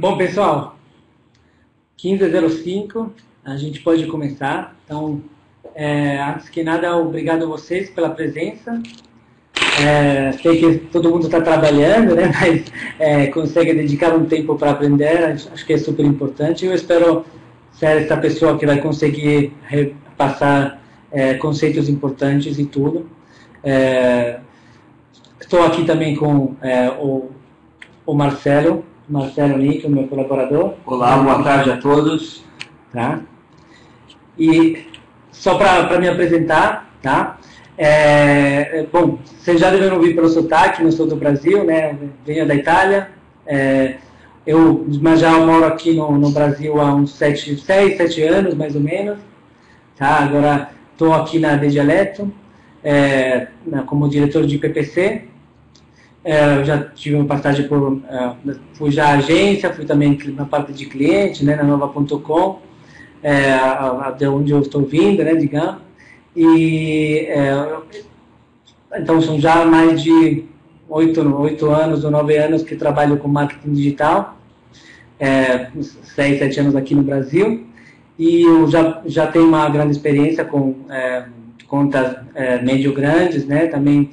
Bom, pessoal, 15:05, a gente pode começar. Então, antes que nada, obrigado a vocês pela presença. Sei que todo mundo está trabalhando, né? Mas consegue dedicar um tempo para aprender, acho que é super importante. Eu espero ser essa pessoa que vai conseguir repassar conceitos importantes e tudo. Estou aqui também com o Marcelo Ninck, o meu colaborador. Olá, boa tarde a todos. Tá? E só para me apresentar, tá? Bom, vocês já devem ouvir pelo sotaque, não sou do Brasil, né? Venho da Itália. Mas já moro aqui no Brasil há uns 6, 7 anos, mais ou menos. Tá? Agora estou aqui na Rede Dialeto, como diretor de PPC. Eu já tive uma passagem por... fui já à agência, fui também na parte de cliente, né, na nova.com, de onde eu estou vindo, né, digamos. E, então, são já mais de 8 anos ou 9 anos que trabalho com marketing digital, 6, 7 anos aqui no Brasil. E eu já tenho uma grande experiência com contas médio grandes, né, também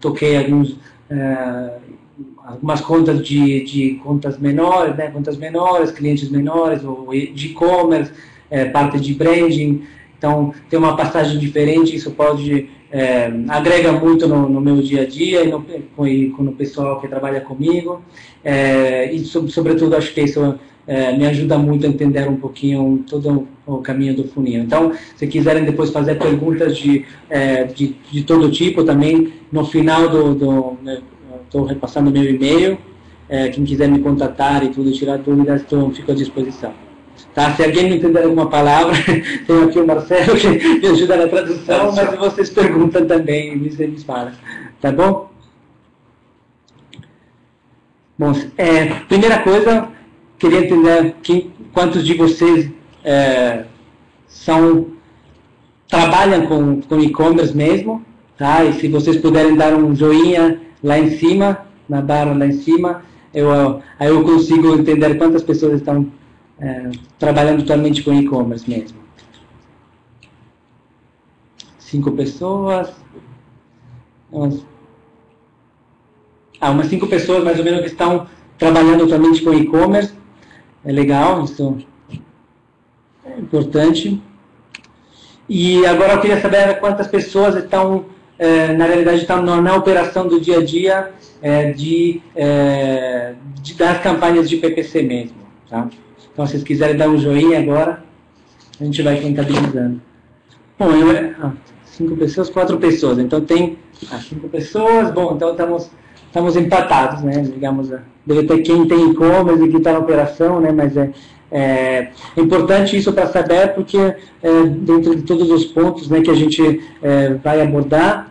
toquei algumas contas de contas menores, né? Contas menores, clientes menores, ou de e-commerce, parte de branding. Então, tem uma passagem diferente, isso pode agrega muito no meu dia a dia e com o pessoal que trabalha comigo. E, sobretudo, acho que isso me ajuda muito a entender um pouquinho todo o caminho do funil. Então, se quiserem depois fazer perguntas de todo tipo também, no final estou repassando meu e-mail. Quem quiser me contatar e tudo, tirar dúvidas, fico à disposição. Tá? Se alguém não entender alguma palavra, tem aqui o Marcelo que me ajuda na tradução, mas vocês perguntam também e me falam. Tá bom? Bom, primeira coisa, queria entender quantos de vocês trabalham com e-commerce mesmo, tá? E se vocês puderem dar um joinha lá em cima, na barra lá em cima, aí eu consigo entender quantas pessoas estão trabalhando atualmente com e-commerce mesmo. 5 pessoas. Umas 5 pessoas mais ou menos que estão trabalhando atualmente com e-commerce. É legal, isso é importante. E agora eu queria saber quantas pessoas estão, na realidade, estão na operação do dia a dia das campanhas de PPC mesmo. Tá? Então, se vocês quiserem dar um joinha agora, a gente vai contabilizando. Bom, 5 pessoas, 4 pessoas. Então, tem 5 pessoas. Bom, então estamos empatados, né? Digamos, deve ter quem tem e-commerce e quem está na operação, né? Mas é importante isso para saber, porque dentro de todos os pontos, né, que a gente vai abordar,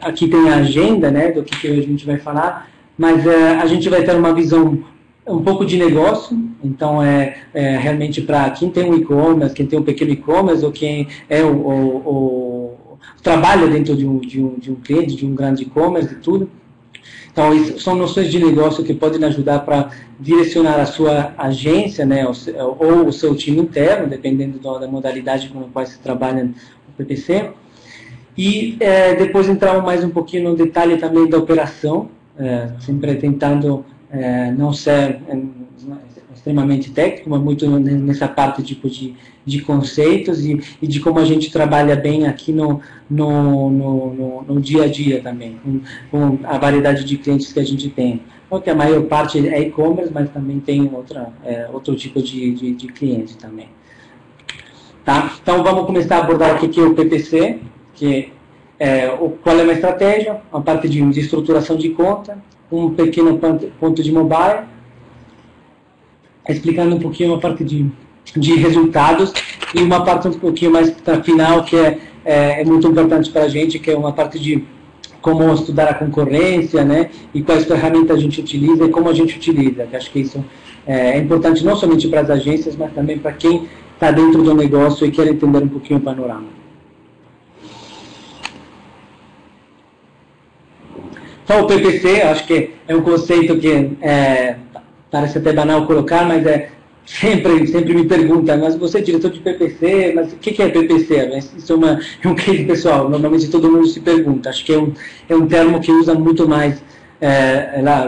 aqui tem a agenda, né, do que a gente vai falar, mas a gente vai ter uma visão um pouco de negócio. Então realmente para quem tem um e-commerce, quem tem um pequeno e-commerce, ou quem é trabalha dentro de um cliente, de um grande e-commerce e tudo. Então, isso são noções de negócio que podem ajudar para direcionar a sua agência, né, ou o seu time interno, dependendo da modalidade com a qual se trabalha o PPC. E depois entrar mais um pouquinho no detalhe também da operação, sempre tentando não ser extremamente técnico, mas muito nessa parte tipo de conceitos e de como a gente trabalha bem aqui no dia a dia também, com a variedade de clientes que a gente tem. Porque a maior parte é e-commerce, mas também tem outro tipo de cliente também. Tá? Então vamos começar a abordar o que é o PPC, que qual é uma estratégia, a parte de estruturação de conta, um pequeno ponto de mobile, explicando um pouquinho a parte de resultados e uma parte um pouquinho mais para final, que é muito importante para a gente, que é uma parte de como estudar a concorrência, né, e quais ferramentas a gente utiliza e como a gente utiliza. Acho que isso é importante não somente para as agências, mas também para quem está dentro do negócio e quer entender um pouquinho o panorama. Então, o PPC, acho que é um conceito que parece até banal colocar, mas é, sempre me perguntam, mas você é diretor de PPC, mas o que é PPC? Isso é um case pessoal, normalmente todo mundo se pergunta, acho que é um termo que usa muito mais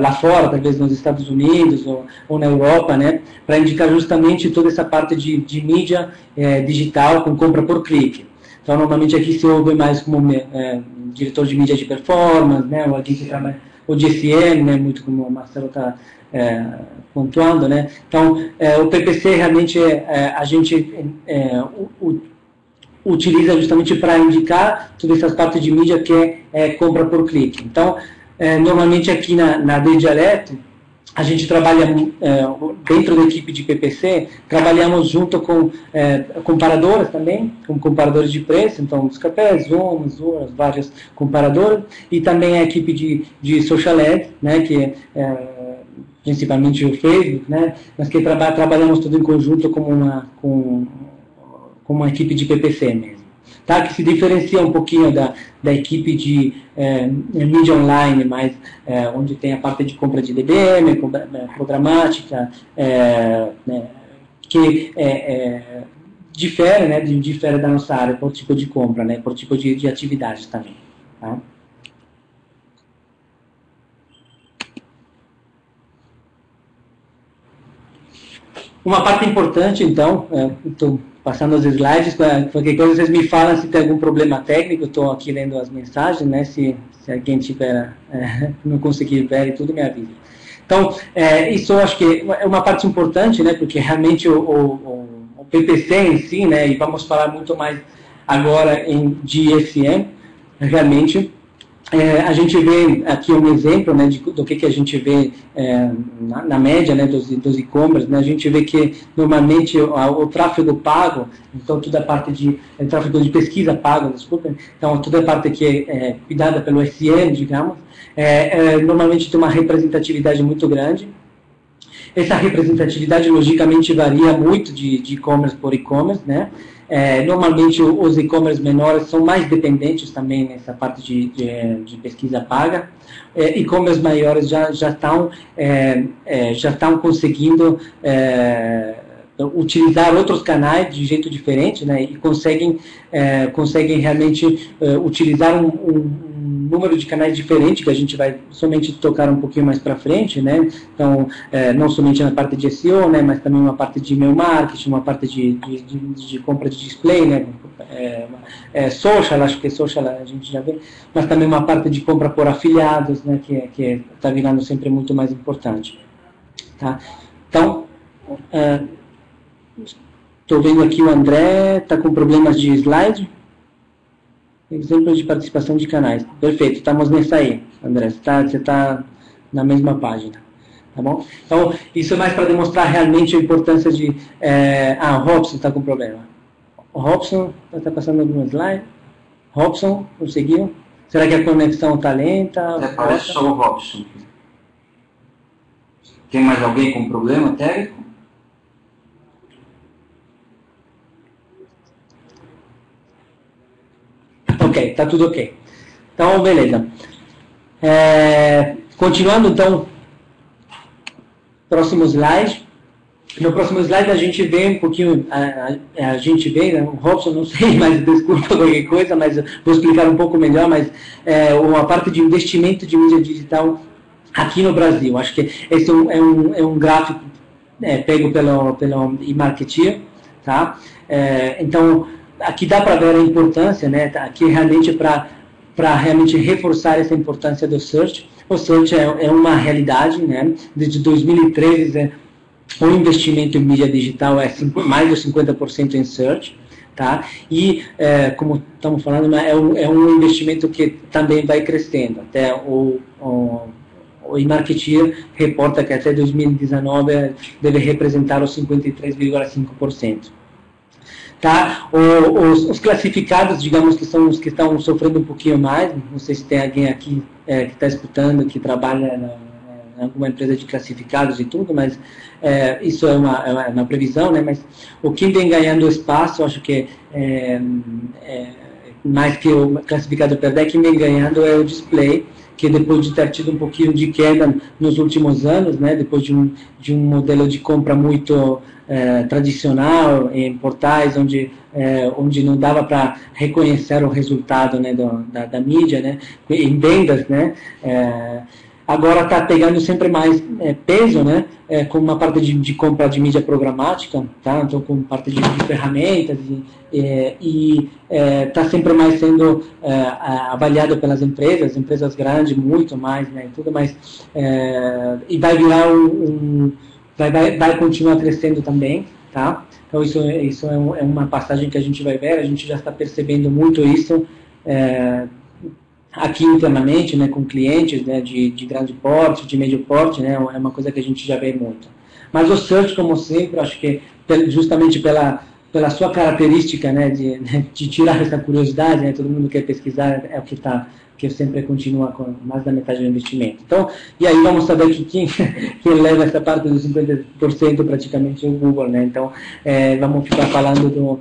lá fora, talvez nos Estados Unidos ou na Europa, né, para indicar justamente toda essa parte de mídia digital com compra por clique. Então, normalmente aqui se ouve mais como diretor de mídia de performance, né, ou alguém que trabalha, ou de SEM, né, muito como o Marcelo está pontuando, né. Então, o PPC realmente a gente utiliza justamente para indicar todas essas partes de mídia que é compra por clique. Então, normalmente aqui na Rede Dialeto, a gente trabalha, dentro da equipe de PPC, trabalhamos junto com comparadoras também, com comparadores de preço, então os cafés, zonas, várias comparadoras, e também a equipe de Social Ads, né, que principalmente o Facebook, né, mas que trabalhamos tudo em conjunto com uma equipe de PPC mesmo. Tá, que se diferencia um pouquinho da equipe de mídia online, mas onde tem a parte de compra de DBM, programática, né, que difere, né, difere da nossa área por tipo de compra, né, por tipo de atividade também. Tá? Uma parte importante, então, estou passando os slides, qualquer coisa vocês me falam se tem algum problema técnico, estou aqui lendo as mensagens, né? Se alguém tiver, não conseguir ver e tudo, me avisa. Então, isso eu acho que é uma parte importante, né? Porque realmente o PPC em si, né? E vamos falar muito mais agora de SEM, realmente, a gente vê aqui um exemplo, né, do que a gente vê na média, né, dos e-commerce, né, a gente vê que normalmente o tráfego pago, então toda a parte de tráfego de pesquisa pago, desculpa, então toda a parte que é cuidada pelo SEM, digamos, normalmente tem uma representatividade muito grande. Essa representatividade, logicamente, varia muito de e-commerce por e-commerce, né? Normalmente, os e-commerce menores são mais dependentes também nessa parte de pesquisa paga. E-commerce maiores já estão conseguindo utilizar outros canais de jeito diferente, né? E conseguem realmente utilizar um número de canais diferentes, que a gente vai somente tocar um pouquinho mais para frente, né? Então, não somente na parte de SEO, né? Mas também uma parte de e-mail marketing, uma parte de compra de display, né? Social, acho que social a gente já vê, mas também uma parte de compra por afiliados, né? Que está virando sempre muito mais importante. Tá? Então, estou vendo aqui o André, está com problemas de slide. Exemplos de participação de canais. Perfeito, estamos nessa aí, André. Você tá na mesma página. Tá bom? Então, isso é mais para demonstrar realmente a importância de... Ah, o Robson está com problema. O Robson está passando algum slide. Robson, conseguiu? Será que a conexão está lenta? Até parece só o Robson. Tem mais alguém com problema técnico? Ok, tá tudo ok. Então, beleza. Continuando, então, próximo slide. No próximo slide a gente vê um pouquinho, a gente vê, né, o Robson, não sei, mas desculpa qualquer coisa, mas vou explicar um pouco melhor, mas uma parte de investimento de mídia digital aqui no Brasil. Acho que esse é um gráfico pego pelo eMarketer, tá? Então, aqui dá para ver a importância, né? Aqui realmente para realmente reforçar essa importância do search. O search é uma realidade, né? Desde 2013, o investimento em mídia digital é mais de 50% em search, tá? E como estamos falando, é um investimento que também vai crescendo. Até o eMarketer reporta que até 2019 deve representar os 53,5%. Tá? Os classificados, digamos, que são os que estão sofrendo um pouquinho mais. Não sei se tem alguém aqui que está escutando, que trabalha em alguma empresa de classificados e tudo, mas isso é uma previsão, né? Mas o que vem ganhando espaço, acho que mais que o classificado perder, quem vem ganhando é o display, que depois de ter tido um pouquinho de queda nos últimos anos, né, depois de um modelo de compra muito tradicional em portais onde não dava para reconhecer o resultado, né, da mídia, né, em vendas, né, agora está pegando sempre mais peso, né, com uma parte de compra de mídia programática, tá? Então, com parte de ferramentas e está sempre mais sendo avaliado pelas empresas grandes, muito mais, né, tudo mais, e vai virar vai continuar crescendo também, tá? Então isso é uma passagem que a gente vai ver, a gente já está percebendo muito isso aqui internamente, né, com clientes, né, de grande porte, de médio porte, né, é uma coisa que a gente já vê muito. Mas o search, como sempre, acho que justamente pela sua característica, né, de tirar essa curiosidade, né, todo mundo quer pesquisar, é o que está... que sempre continua com mais da metade do investimento. Então, e aí vamos saber que quem leva essa parte dos 50% praticamente é o Google, né? Então, vamos ficar falando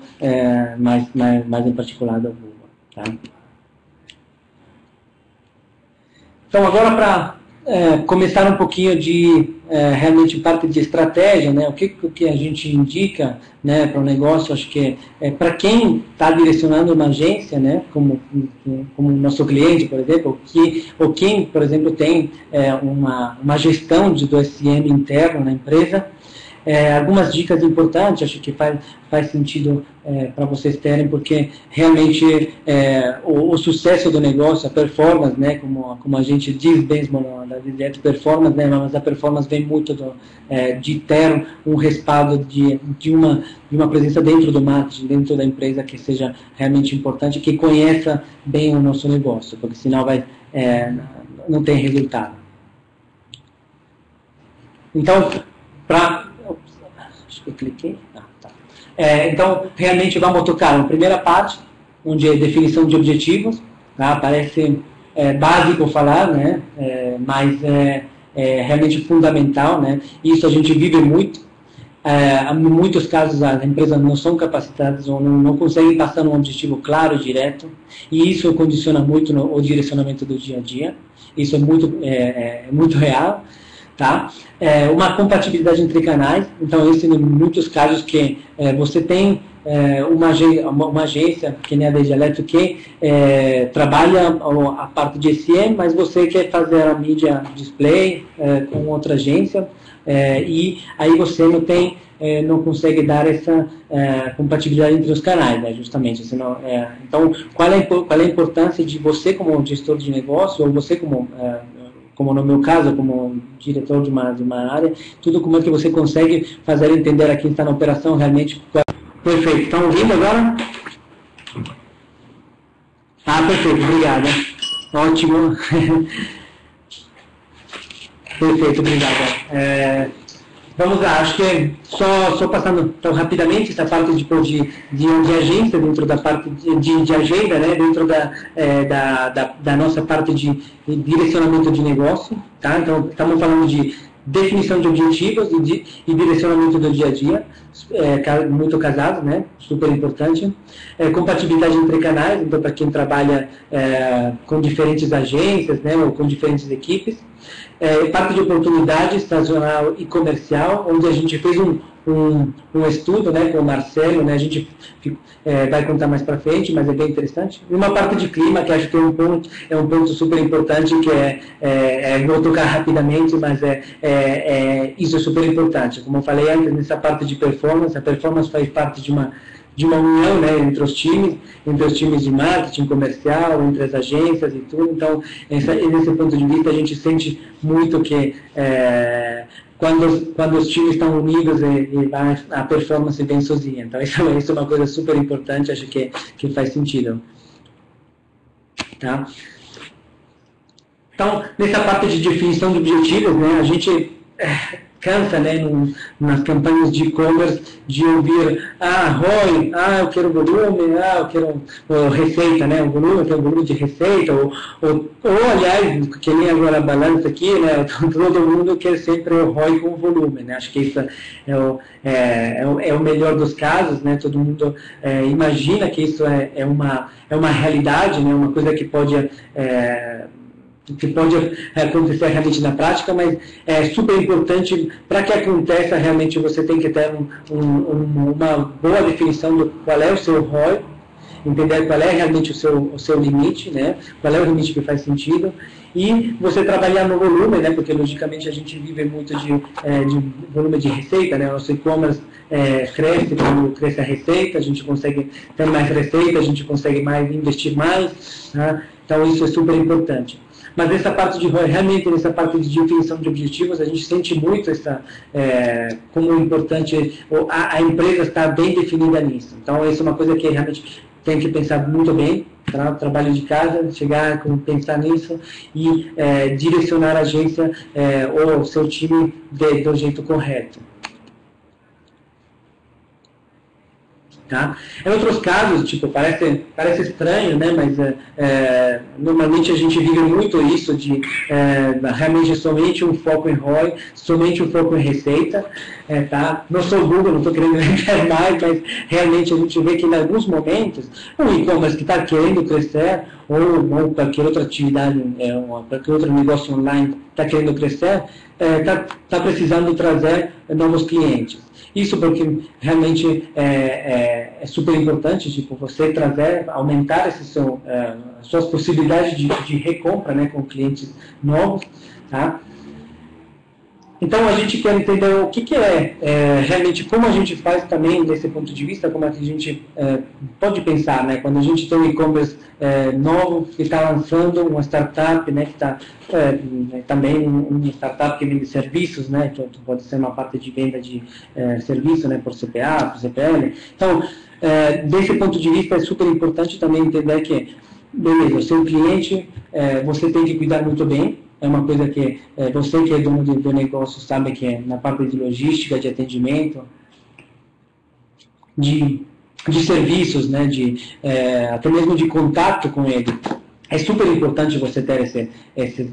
mais em particular do Google, tá? Então, agora para começar um pouquinho de realmente parte de estratégia, né? O que a gente indica, né, para o negócio, acho que para quem está direcionando uma agência, né, como nosso cliente, por exemplo, ou quem, por exemplo, tem uma gestão do SEM interno na empresa, algumas dicas importantes, acho que faz sentido para vocês terem, porque realmente o sucesso do negócio, a performance, né, como a gente diz mesmo na Dialeto, performance, né, mas a performance vem muito de ter um respaldo de uma presença dentro do marketing, dentro da empresa, que seja realmente importante, que conheça bem o nosso negócio, porque senão não tem resultado. Então, acho que eu cliquei. Ah, tá. Então, realmente vamos tocar na primeira parte, onde é definição de objetivos, tá? Parece básico falar, né? Mas é realmente fundamental, né? Isso a gente vive muito. Em muitos casos as empresas não são capacitadas ou não conseguem passar um objetivo claro, direto, e isso condiciona muito o direcionamento do dia a dia. Isso é muito real. Tá? Uma compatibilidade entre canais, então esse em muitos casos que você tem uma agência, que nem a Rede Dialeto, que trabalha a parte de SEM, mas você quer fazer a mídia display com outra agência, e aí você não consegue dar essa compatibilidade entre os canais, né, justamente. Senão, então, qual é a importância de você como gestor de negócio, ou você como no meu caso, como diretor de uma área, tudo como é que você consegue fazer entender a quem está na operação realmente. Perfeito, estão ouvindo agora? Ah, perfeito, obrigado. Ótimo. Perfeito, obrigado. Vamos lá, acho que só passando tão rapidamente essa parte de agência, dentro da parte de agenda, né, dentro da nossa parte de direcionamento de negócio, tá? Então, estamos falando de definição de objetivos e direcionamento do dia a dia, muito casado, né, super importante. Compatibilidade entre canais, então, para quem trabalha com diferentes agências, né, ou com diferentes equipes. Parte de oportunidade estacional e comercial, onde a gente fez um estudo, né, com o Marcelo, né, a gente vai contar mais para frente, mas é bem interessante. E uma parte de clima, que acho que é um ponto super importante, que vou tocar rapidamente, mas isso é super importante. Como eu falei antes, nessa parte de performance, a performance faz parte de uma união, né, entre os times de marketing comercial, entre as agências e tudo. Então, nesse ponto de vista, a gente sente muito que quando os times estão unidos, a performance vem sozinha. Então, isso é uma coisa super importante, acho que faz sentido. Tá? Então, nessa parte de definição de objetivos, né, a gente... cansa, né, nas campanhas de e-commerce, de ouvir ROI, eu quero volume, eu quero receita, né, eu quero volume de receita, ou aliás, que nem agora a balança aqui, né, todo mundo quer sempre o ROI com volume, né, acho que isso é o melhor dos casos, né, todo mundo imagina que isso é uma realidade, né, uma coisa que pode... que pode acontecer realmente na prática, mas é super importante. Para que aconteça realmente, você tem que ter uma boa definição do qual é o seu ROI, entender qual é realmente o seu limite, né? Qual é o limite que faz sentido, e você trabalhar no volume, né? Porque logicamente a gente vive muito de volume de receita, né? Nosso e-commerce cresce, quando cresce a receita, a gente consegue ter mais receita, a gente consegue mais investir mais, né? Então isso é super importante. Mas nessa parte de ROI, realmente nessa parte de definição de objetivos, a gente sente muito como importante a empresa estar bem definida nisso. Então isso é uma coisa que realmente tem que pensar muito bem, tá? Trabalho de casa, chegar, pensar nisso e direcionar a agência ou o seu time do jeito correto. Tá? Em outros casos, tipo, parece estranho, né? Mas normalmente a gente vive muito isso de realmente somente um foco em ROI, somente um foco em receita. Tá? Não sou Google, não estou querendo entrar mais, mas realmente a gente vê que em alguns momentos o e-commerce que está querendo crescer ou qualquer outra atividade, qualquer outro negócio online está querendo crescer, está precisando trazer novos clientes. Isso porque realmente é super importante, tipo, você trazer, aumentar suas possibilidades de recompra, né, com clientes novos, tá? Então a gente quer entender o que é realmente, como a gente faz também desse ponto de vista, como é que a gente pode pensar, né? Quando a gente tem um e-commerce novo que está lançando, uma startup, né? Que está também uma startup que vende serviços, né? Então, pode ser uma parte de venda de serviço, né? Por CPA, por CPL. Então, desse ponto de vista é super importante também entender que, beleza, o seu cliente você tem que cuidar muito bem. É uma coisa que você que é dono do negócio sabe que é na parte de logística, de atendimento, de serviços, né, até mesmo de contato com ele. É super importante você ter esses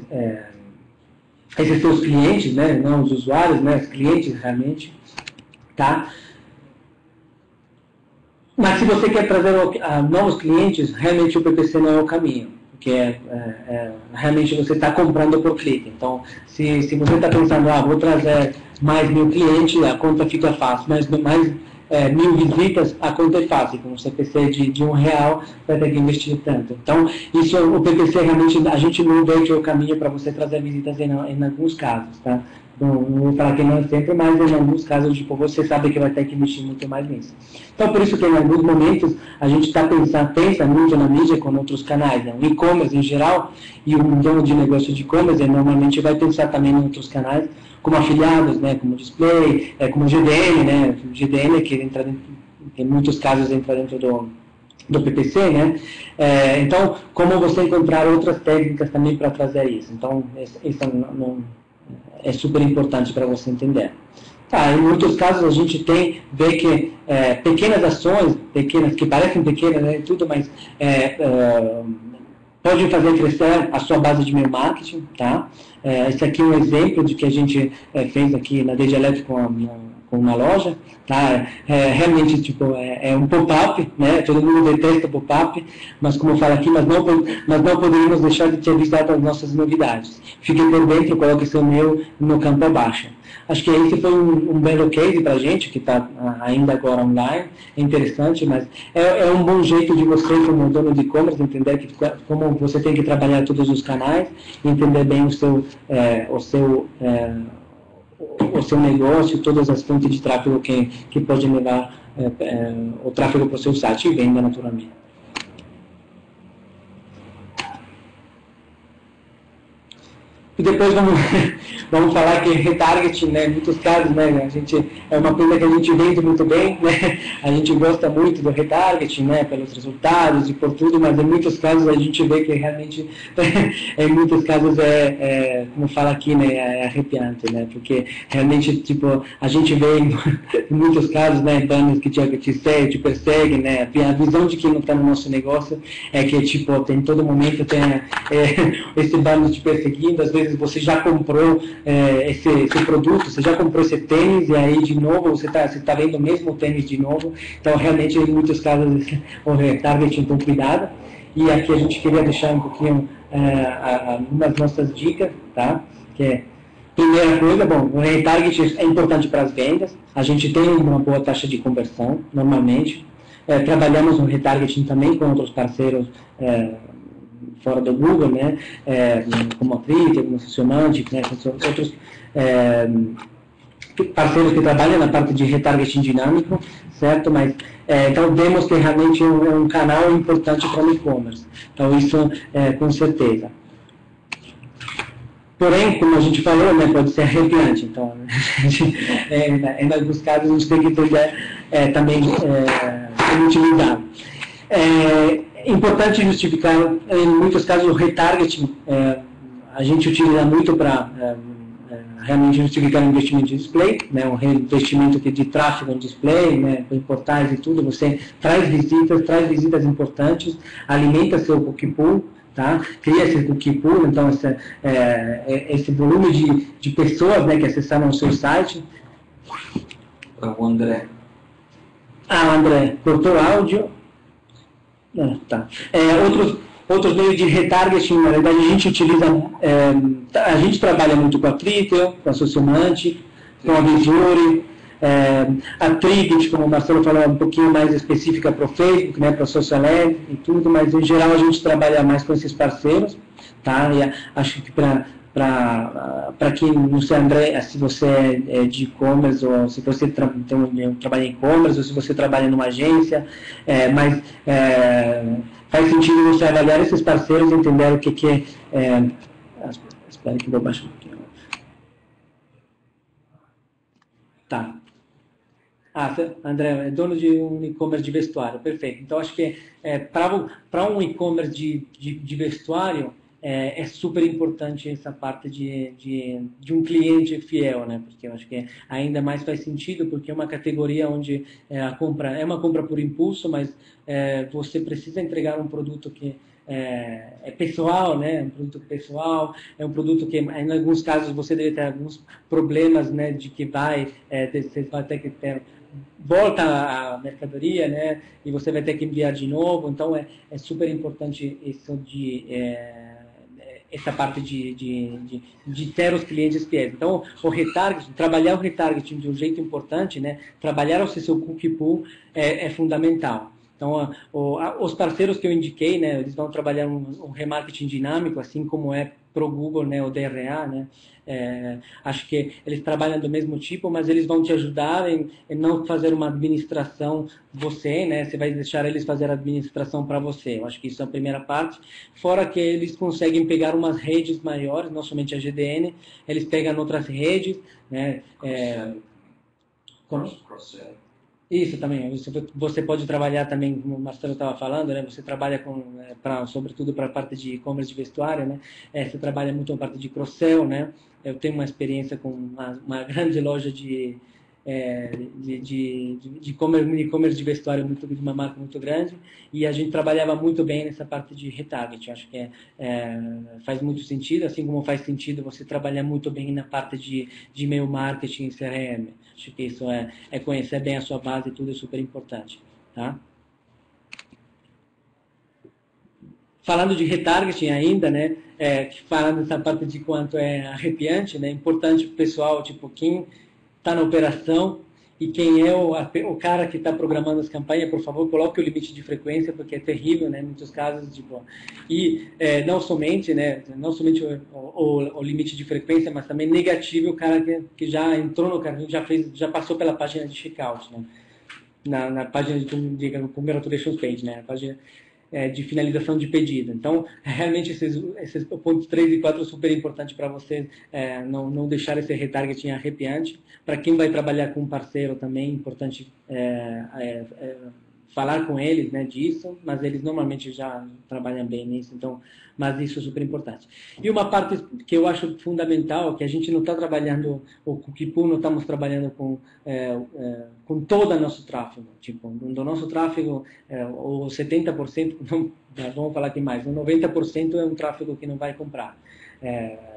seus clientes, né, não os usuários, né, os clientes realmente, tá? Mas se você quer trazer novos clientes, realmente o PPC não é o caminho. Que realmente você está comprando por clique. Então, se você está pensando, vou trazer mais 1000 clientes, a conta fica fácil, mas mais 1000 visitas, a conta é fácil. Com um CPC de R$1, vai ter que investir tanto. Então, isso, o PPC realmente, a gente não vê que é o caminho para você trazer visitas em alguns casos, tá? Não vou falar que não é sempre, mas em alguns casos, tipo, você sabe que vai ter que investir muito mais nisso. Então, por isso que em alguns momentos a gente pensa muito na mídia com outros canais, né? O e-commerce em geral e o dono de negócio de e-commerce normalmente vai pensar também em outros canais, como afiliados, né? Como display, como GDN, né? O GDN que entra dentro, em muitos casos entra dentro do PPC, né? Então, como você encontrar outras técnicas também para trazer isso. Então, isso é super importante para você entender. Tá, em muitos casos a gente vê que pequenas ações, que parecem pequenas, né, tudo, mas podem fazer crescer a sua base de marketing, tá? Esse aqui é um exemplo de que a gente fez aqui na DG Electro com uma loja, tá? Realmente, tipo, é um pop-up, né? Todo mundo detesta pop-up, mas como eu falo aqui, nós não poderíamos deixar de te avisar das nossas novidades. Fique por dentro, coloque seu e-mail no campo abaixo. Acho que esse foi um belo case para a gente, que está ainda agora online, é interessante, mas é um bom jeito de você, como dono de e-commerce, entender como você tem que trabalhar todos os canais, entender bem o seu negócio, todas as fontes de tráfego que pode levar o tráfego para o seu site e venda naturalmente. E depois vamos falar que retargeting, né, em muitos casos, né, é uma coisa que a gente vende muito bem, né, a gente gosta muito do retargeting, né, pelos resultados e por tudo, mas em muitos casos a gente vê que realmente, em muitos casos como fala aqui, né, é arrepiante, né, porque realmente, tipo, a gente vê em muitos casos, né, banners que te perseguem, né, a visão de quem não está no nosso negócio é que, tipo, em todo momento tem esse banner te perseguindo, às vezes você já comprou esse produto, você já comprou esse tênis e aí de novo você tá vendo mesmo o tênis de novo. Então realmente em muitos casos o retargeting, então cuidado. e aqui a gente queria deixar um pouquinho algumas nossas dicas, tá? Que é, primeira coisa, bom, o retarget é importante para as vendas, a gente tem uma boa taxa de conversão, normalmente. Trabalhamos no retargeting também com outros parceiros fora do Google, né? Como a Tritel, como a Sociomante, né? Outros parceiros que trabalham na parte de retargeting dinâmico, certo? Mas, então, vemos que realmente é um canal importante para o e-commerce. Então, isso com certeza. Porém, como a gente falou, né, pode ser arrepiante. Então, em alguns casos, a gente tem que ter também utilizado. É importante justificar, em muitos casos, o retargeting. A gente utiliza muito para realmente justificar o investimento de display, né, um investimento de tráfego em display, né, em portais e tudo. Você traz visitas importantes, alimenta seu cookie pool. Tá? Cria esse cookie pool, então esse volume de pessoas, né, que acessaram o seu site. O André. Ah, o André cortou o áudio. Ah, tá. Outros meios de retargeting, na verdade, a gente utiliza, a gente trabalha muito com a Tritel, com a Sociomante, com a Visure. A Tritel, como o Marcelo falou, é um pouquinho mais específica para o Facebook, né, para o Social Ads e tudo, mas em geral a gente trabalha mais com esses parceiros, tá? E acho que para quem, não sei, André, se você é de e-commerce, ou se você trabalha em e-commerce, ou se você trabalha numa agência, mas faz sentido você avaliar esses parceiros e entender o que é... Espera que eu vou baixar um pouquinho. Tá. Ah, André, é dono de um e-commerce de vestuário, perfeito. Então, acho que para um e-commerce de vestuário, é super importante essa parte de um cliente fiel, né? Porque eu acho que ainda mais faz sentido, porque é uma categoria onde a compra é uma compra por impulso, mas você precisa entregar um produto que é pessoal, né? Um produto pessoal, é um produto que, em alguns casos, você deve ter alguns problemas, né? De que você vai ter que ter volta a mercadoria, né? E você vai ter que enviar de novo. Então é super importante isso essa parte de ter os clientes fiéis. Então o retargeting, trabalhar o retargeting de um jeito importante, né? Trabalhar o seu cookie pool é fundamental. Então, os parceiros que eu indiquei, né, eles vão trabalhar um remarketing dinâmico, assim como é pro Google, né, o DRA, né? Acho que eles trabalham do mesmo tipo, mas eles vão te ajudar em não fazer uma administração você, né? Você vai deixar eles fazer a administração para você. Eu acho que isso é a primeira parte. Fora que eles conseguem pegar umas redes maiores, não somente a GDN, eles pegam outras redes, né? Cross-sell. Isso também, você pode trabalhar também, como o Marcelo estava falando, né? Você trabalha sobretudo para a parte de e-commerce de vestuário, né? Você trabalha muito na parte de cross-sell, né? Eu tenho uma experiência com uma grande loja de e-commerce de vestuário de uma marca muito grande, e a gente trabalhava muito bem nessa parte de retargeting. Acho que faz muito sentido, assim como faz sentido você trabalhar muito bem na parte de e-mail marketing e CRM. Acho que isso é conhecer bem a sua base e tudo é super importante, tá? Falando de retargeting ainda, né? Falando dessa parte de quanto é arrepiante, né? Importante pro pessoal, tipo, quem está na operação e quem é o cara que está programando as campanhas, por favor, coloque o limite de frequência, porque é terrível, né? Em muitos casos, tipo, e não somente o limite de frequência, mas também negativo o cara que já entrou no carrinho, já passou pela página de checkout, né? Na página de congratulations page, né? A página de finalização de pedido. Então, realmente, esses pontos 3 e 4 são super importantes para você não deixar esse retargeting arrepiante. Para quem vai trabalhar com um parceiro também, é importante falar com eles, né, disso, mas eles normalmente já trabalham bem nisso, então, mas isso é super importante. E uma parte que eu acho fundamental, que a gente não está trabalhando, o cookie pool, não estamos trabalhando com todo o nosso tráfego, tipo, do nosso tráfego, ou 70%, não, vamos falar que mais, 90% é um tráfego que não vai comprar.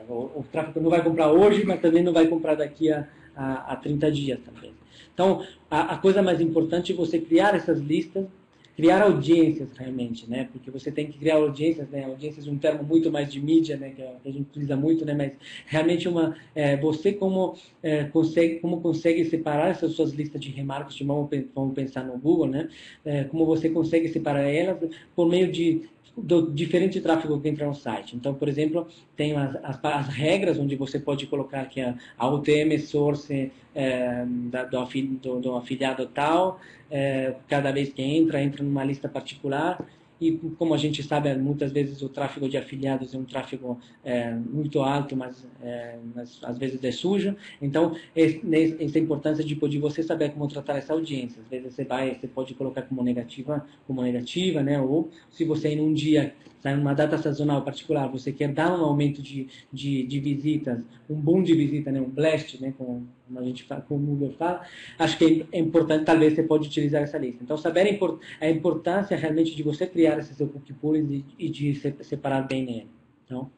O tráfego não vai comprar hoje, mas também não vai comprar daqui a 30 dias também. Então, a coisa mais importante é você criar essas listas, criar audiências realmente, né? Porque você tem que criar audiências, né? Audiências é um termo muito mais de mídia, né? Que a gente utiliza muito, né? Mas realmente uma, você como consegue separar essas suas listas de remarketing, vamos pensar no Google, né? Como você consegue separar elas por meio do diferente tráfego que entra no site. Então, por exemplo, tem as regras onde você pode colocar que a UTM source do afiliado tal, cada vez que entra numa lista particular. E como a gente sabe, muitas vezes o tráfego de afiliados é um tráfego muito alto, mas às vezes é sujo. Então, essa importância de você saber como tratar essa audiência. Às vezes você pode colocar como negativa, né? Ou se você em um dia, numa data sazonal particular, você quer dar um aumento de visitas, um boom de visita, né? Um blast, né? Como a gente fala, como o Google fala, acho que é importante, talvez você pode utilizar essa lista. Então, saber a importância realmente de você criar esse seu cookie pool e de separar bem nele. Então,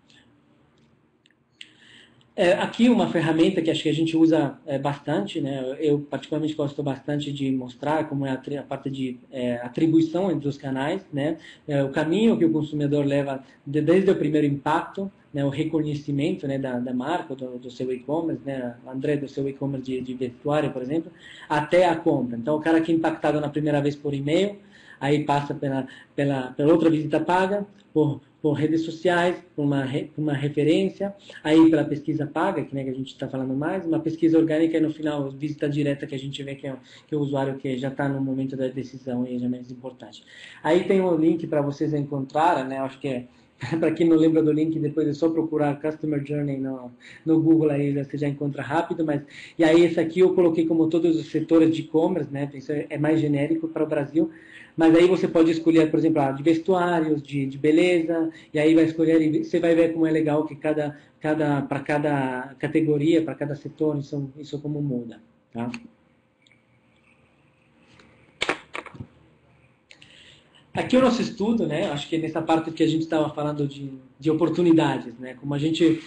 aqui uma ferramenta que acho que a gente usa bastante, né? Eu particularmente gosto bastante de mostrar como é a parte de atribuição entre os canais, né? O caminho que o consumidor leva desde o primeiro impacto, né, o reconhecimento, né, da marca, do seu e-commerce, né, André, do seu e-commerce de vestuário, por exemplo, até a compra. Então, o cara que é impactado na primeira vez por e-mail, aí passa pela outra visita paga, por redes sociais, por uma referência, aí pela pesquisa paga, que, né, que a gente está falando mais, uma pesquisa orgânica e no final visita direta que a gente vê que é o usuário que já está no momento da decisão e já é menos importante. Aí tem um link para vocês encontrarem, né, acho que para quem não lembra do link, depois é só procurar Customer Journey no Google, aí você já encontra rápido. Mas e aí esse aqui eu coloquei como todos os setores de e-commerce, né? Isso é mais genérico para o Brasil. Mas aí você pode escolher, por exemplo, de vestuários, de beleza, e aí vai escolher e você vai ver como é legal que para cada categoria, para cada setor, isso como muda, tá? Aqui é o nosso estudo, né? Acho que nessa parte que a gente estava falando de oportunidades, né? Como a gente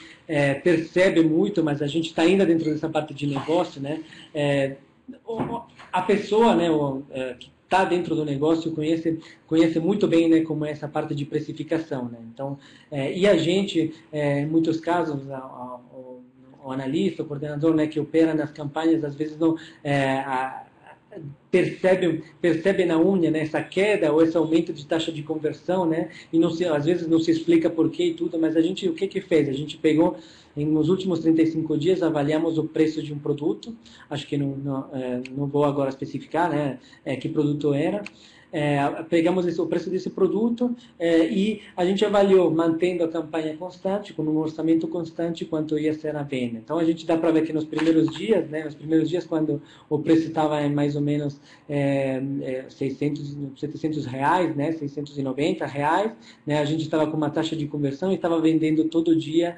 percebe muito, mas a gente está ainda dentro dessa parte de negócio, né? A pessoa, né, que está dentro do negócio conhece muito bem, né, como é essa parte de precificação, né? Então, e a gente, em muitos casos, o analista, o coordenador, né, que opera nas campanhas, às vezes não percebe na unha, né, essa queda ou esse aumento de taxa de conversão, né, e não se, às vezes não se explica porquê e tudo, mas a gente, o que fez? A gente pegou, nos últimos 35 dias, avaliamos o preço de um produto, acho que não vou agora especificar, né, que produto era, pegamos o preço desse produto e a gente avaliou, mantendo a campanha constante, com um orçamento constante, quanto ia ser a venda. Então a gente dá para ver que nos primeiros dias, né, quando o preço estava em mais ou menos 600, 700 reais, né, 690 reais, né, a gente estava com uma taxa de conversão e estava vendendo todo dia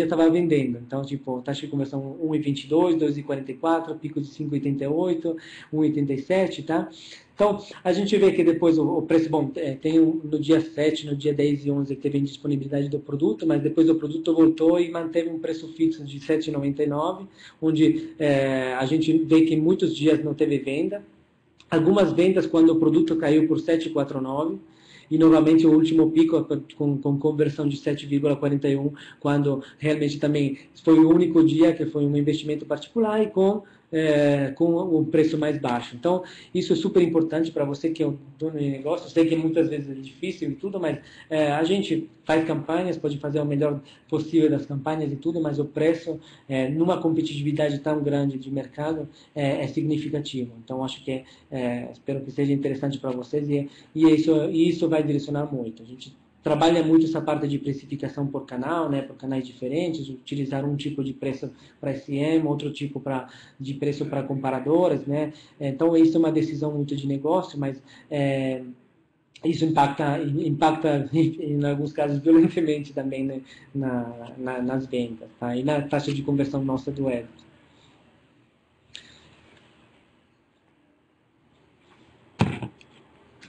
estava vendendo. Então, tipo, taxa de conversão 1,22, 2,44, pico de 5,88, 1,87, tá? Então, a gente vê que depois o preço, bom, tem no dia 7, no dia 10 e 11 teve indisponibilidade do produto, mas depois o produto voltou e manteve um preço fixo de R$ 7,99, onde a gente vê que em muitos dias não teve venda. Algumas vendas quando o produto caiu por R$ 7,49, e novamente o último pico com conversão de 7,41, quando realmente também foi o único dia que foi um investimento particular e com o preço mais baixo. Então, isso é super importante para você que é o dono de negócio. Eu sei que muitas vezes é difícil e tudo, mas a gente faz campanhas, pode fazer o melhor possível das campanhas e tudo, mas o preço, numa competitividade tão grande de mercado, é significativo. Então, acho que espero que seja interessante para vocês e isso vai direcionar muito. A gente trabalha muito essa parte de precificação por canal, né, por canais diferentes, utilizar um tipo de preço para SEM, outro tipo de preço para comparadoras, né? Então, isso é uma decisão muito de negócio, mas isso impacta, em alguns casos, violentamente também, né, nas vendas, tá? E na taxa de conversão nossa do web.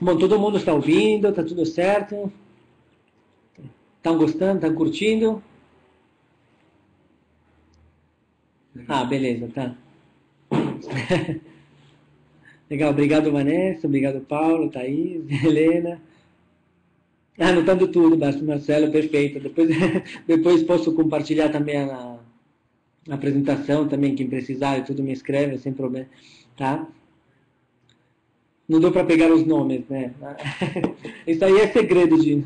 Bom, todo mundo está ouvindo, está tudo certo? Estão gostando? Estão curtindo? Ah, beleza, tá. Legal, obrigado Vanessa, obrigado Paulo, Thaís, Helena. Ah, anotando tudo, Marcelo, perfeito. Depois posso compartilhar também a apresentação, também, quem precisar e tudo me escreve, sem problema, tá? Não deu para pegar os nomes, né? Isso aí é segredo, Gino.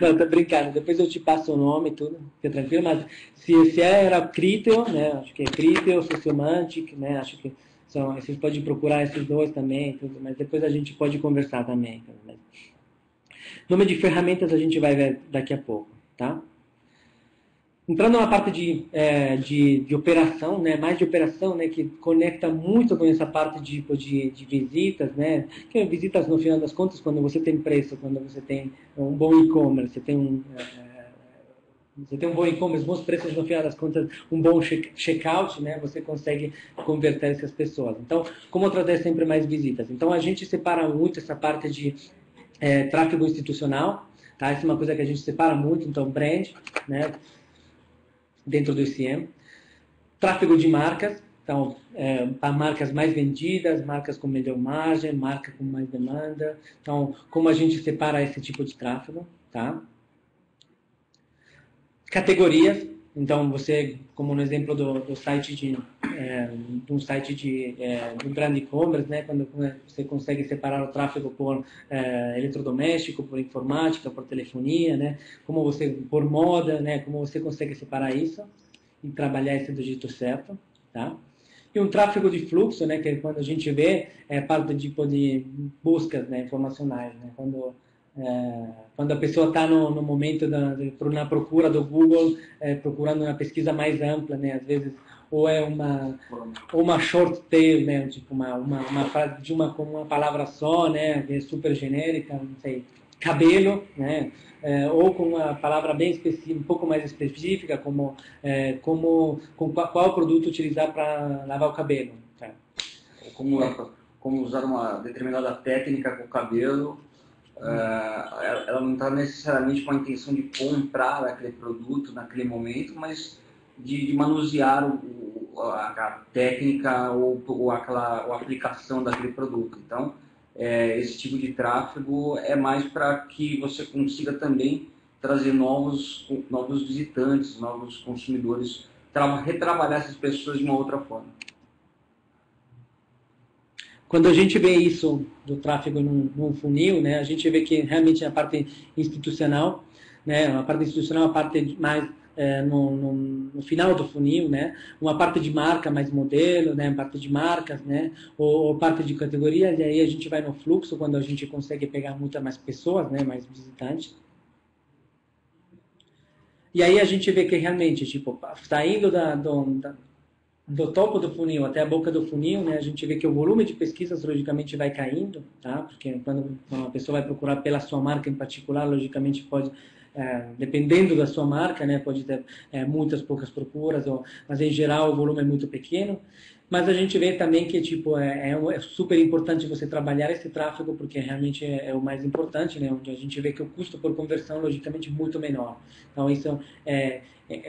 Não, tô brincando. Depois eu te passo o nome e tudo, fica tranquilo. Mas se esse era Tritel, né? Acho que é Tritel, Sociomante, né? Acho que são. Vocês podem procurar esses dois também, tudo. Mas depois a gente pode conversar também. Nome de ferramentas a gente vai ver daqui a pouco, tá? Entrando na parte de operação, né, mais de operação, né, que conecta muito com essa parte de visitas, né, que visitas no final das contas, quando você tem preço, quando você tem um bom e-commerce, você tem um bom e-commerce, bons preços, no final das contas, um bom check-out, né? Você consegue converter essas pessoas. Então, como trazer sempre mais visitas? Então, a gente separa muito essa parte de tráfego institucional, tá? Essa é uma coisa que a gente separa muito, então, brand, né? Dentro do SEM, tráfego de marcas, então, para marcas mais vendidas, marcas com melhor margem, marca com mais demanda. Então, como a gente separa esse tipo de tráfego, tá? Categorias, então, você, como no exemplo do site de um grande e-commerce, né? Quando você consegue separar o tráfego por eletrodoméstico, por informática, por telefonia, né? Como você, por moda, né? Como você consegue separar isso e trabalhar isso do jeito certo, tá? E um tráfego de fluxo, né? Que é quando a gente vê parte de buscas, né? Informacionais, né? Quando a pessoa está no momento na procura do Google, procurando uma pesquisa mais ampla, né? Às vezes ou é uma short tail, né? Tipo uma frase de uma palavra só, né? Que é super genérica, não sei, cabelo, né? Ou com uma palavra bem específica, um pouco mais específica, como qual produto utilizar para lavar o cabelo, tá? Como usar uma determinada técnica com o cabelo. Ela não está necessariamente com a intenção de comprar aquele produto naquele momento, mas de manusear a técnica ou a aplicação daquele produto. Então, esse tipo de tráfego é mais para que você consiga também trazer novos visitantes, novos consumidores, retrabalhar essas pessoas de uma outra forma. Quando a gente vê isso do tráfego num funil, né, a gente vê que realmente a parte institucional, né, a parte institucional é a parte mais no final do funil, né, uma parte de marca mais modelo, né, parte de marcas, né, ou parte de categorias, e aí a gente vai no fluxo quando a gente consegue pegar muita mais pessoas, né, mais visitantes. E aí a gente vê que realmente, tipo, saindo do topo do funil até a boca do funil, né, a gente vê que o volume de pesquisas logicamente vai caindo, tá? Porque quando uma pessoa vai procurar pela sua marca em particular, logicamente pode, dependendo da sua marca, né, pode ter muitas, poucas procuras, mas em geral o volume é muito pequeno. Mas a gente vê também que tipo é super importante você trabalhar esse tráfego, porque realmente é o mais importante, né? Onde a gente vê que o custo por conversão logicamente muito menor. Então isso é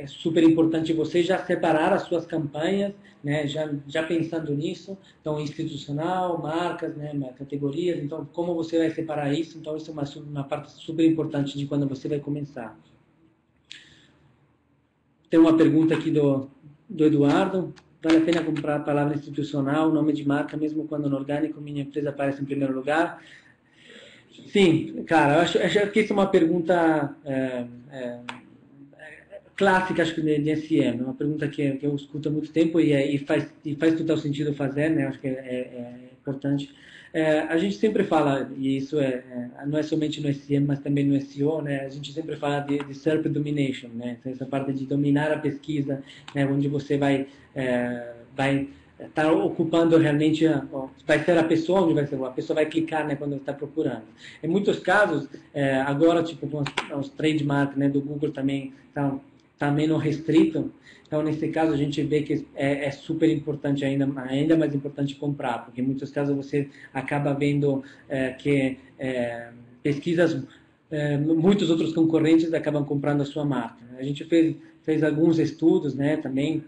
super importante você já separar as suas campanhas, né? Já pensando nisso, então institucional, marcas, né? Categorias. Então como você vai separar isso? Então isso é uma parte super importante de quando você vai começar. Tem uma pergunta aqui do Eduardo. Vale a pena comprar a palavra institucional, nome de marca, mesmo quando no orgânico, minha empresa aparece em primeiro lugar? Sim, cara, eu acho que isso é uma pergunta clássica, acho que de SEM, uma pergunta que eu escuto há muito tempo e faz total sentido fazer, né? Acho que é importante. A gente sempre fala, e isso não é somente no SEM, mas também no SEO, né? A gente sempre fala de SERP domination, né? Essa parte de dominar a pesquisa, né? Onde você vai estar ocupando realmente, vai ser a pessoa onde vai ser, a pessoa vai clicar, né? Quando está procurando. Em muitos casos, agora, tipo, com os trademarks, né? Do Google também está menos restrito. Então, nesse caso, a gente vê que é super importante, ainda mais importante comprar, porque em muitos casos você acaba vendo que pesquisas, muitos outros concorrentes acabam comprando a sua marca. A gente fez fez alguns estudos, né, também,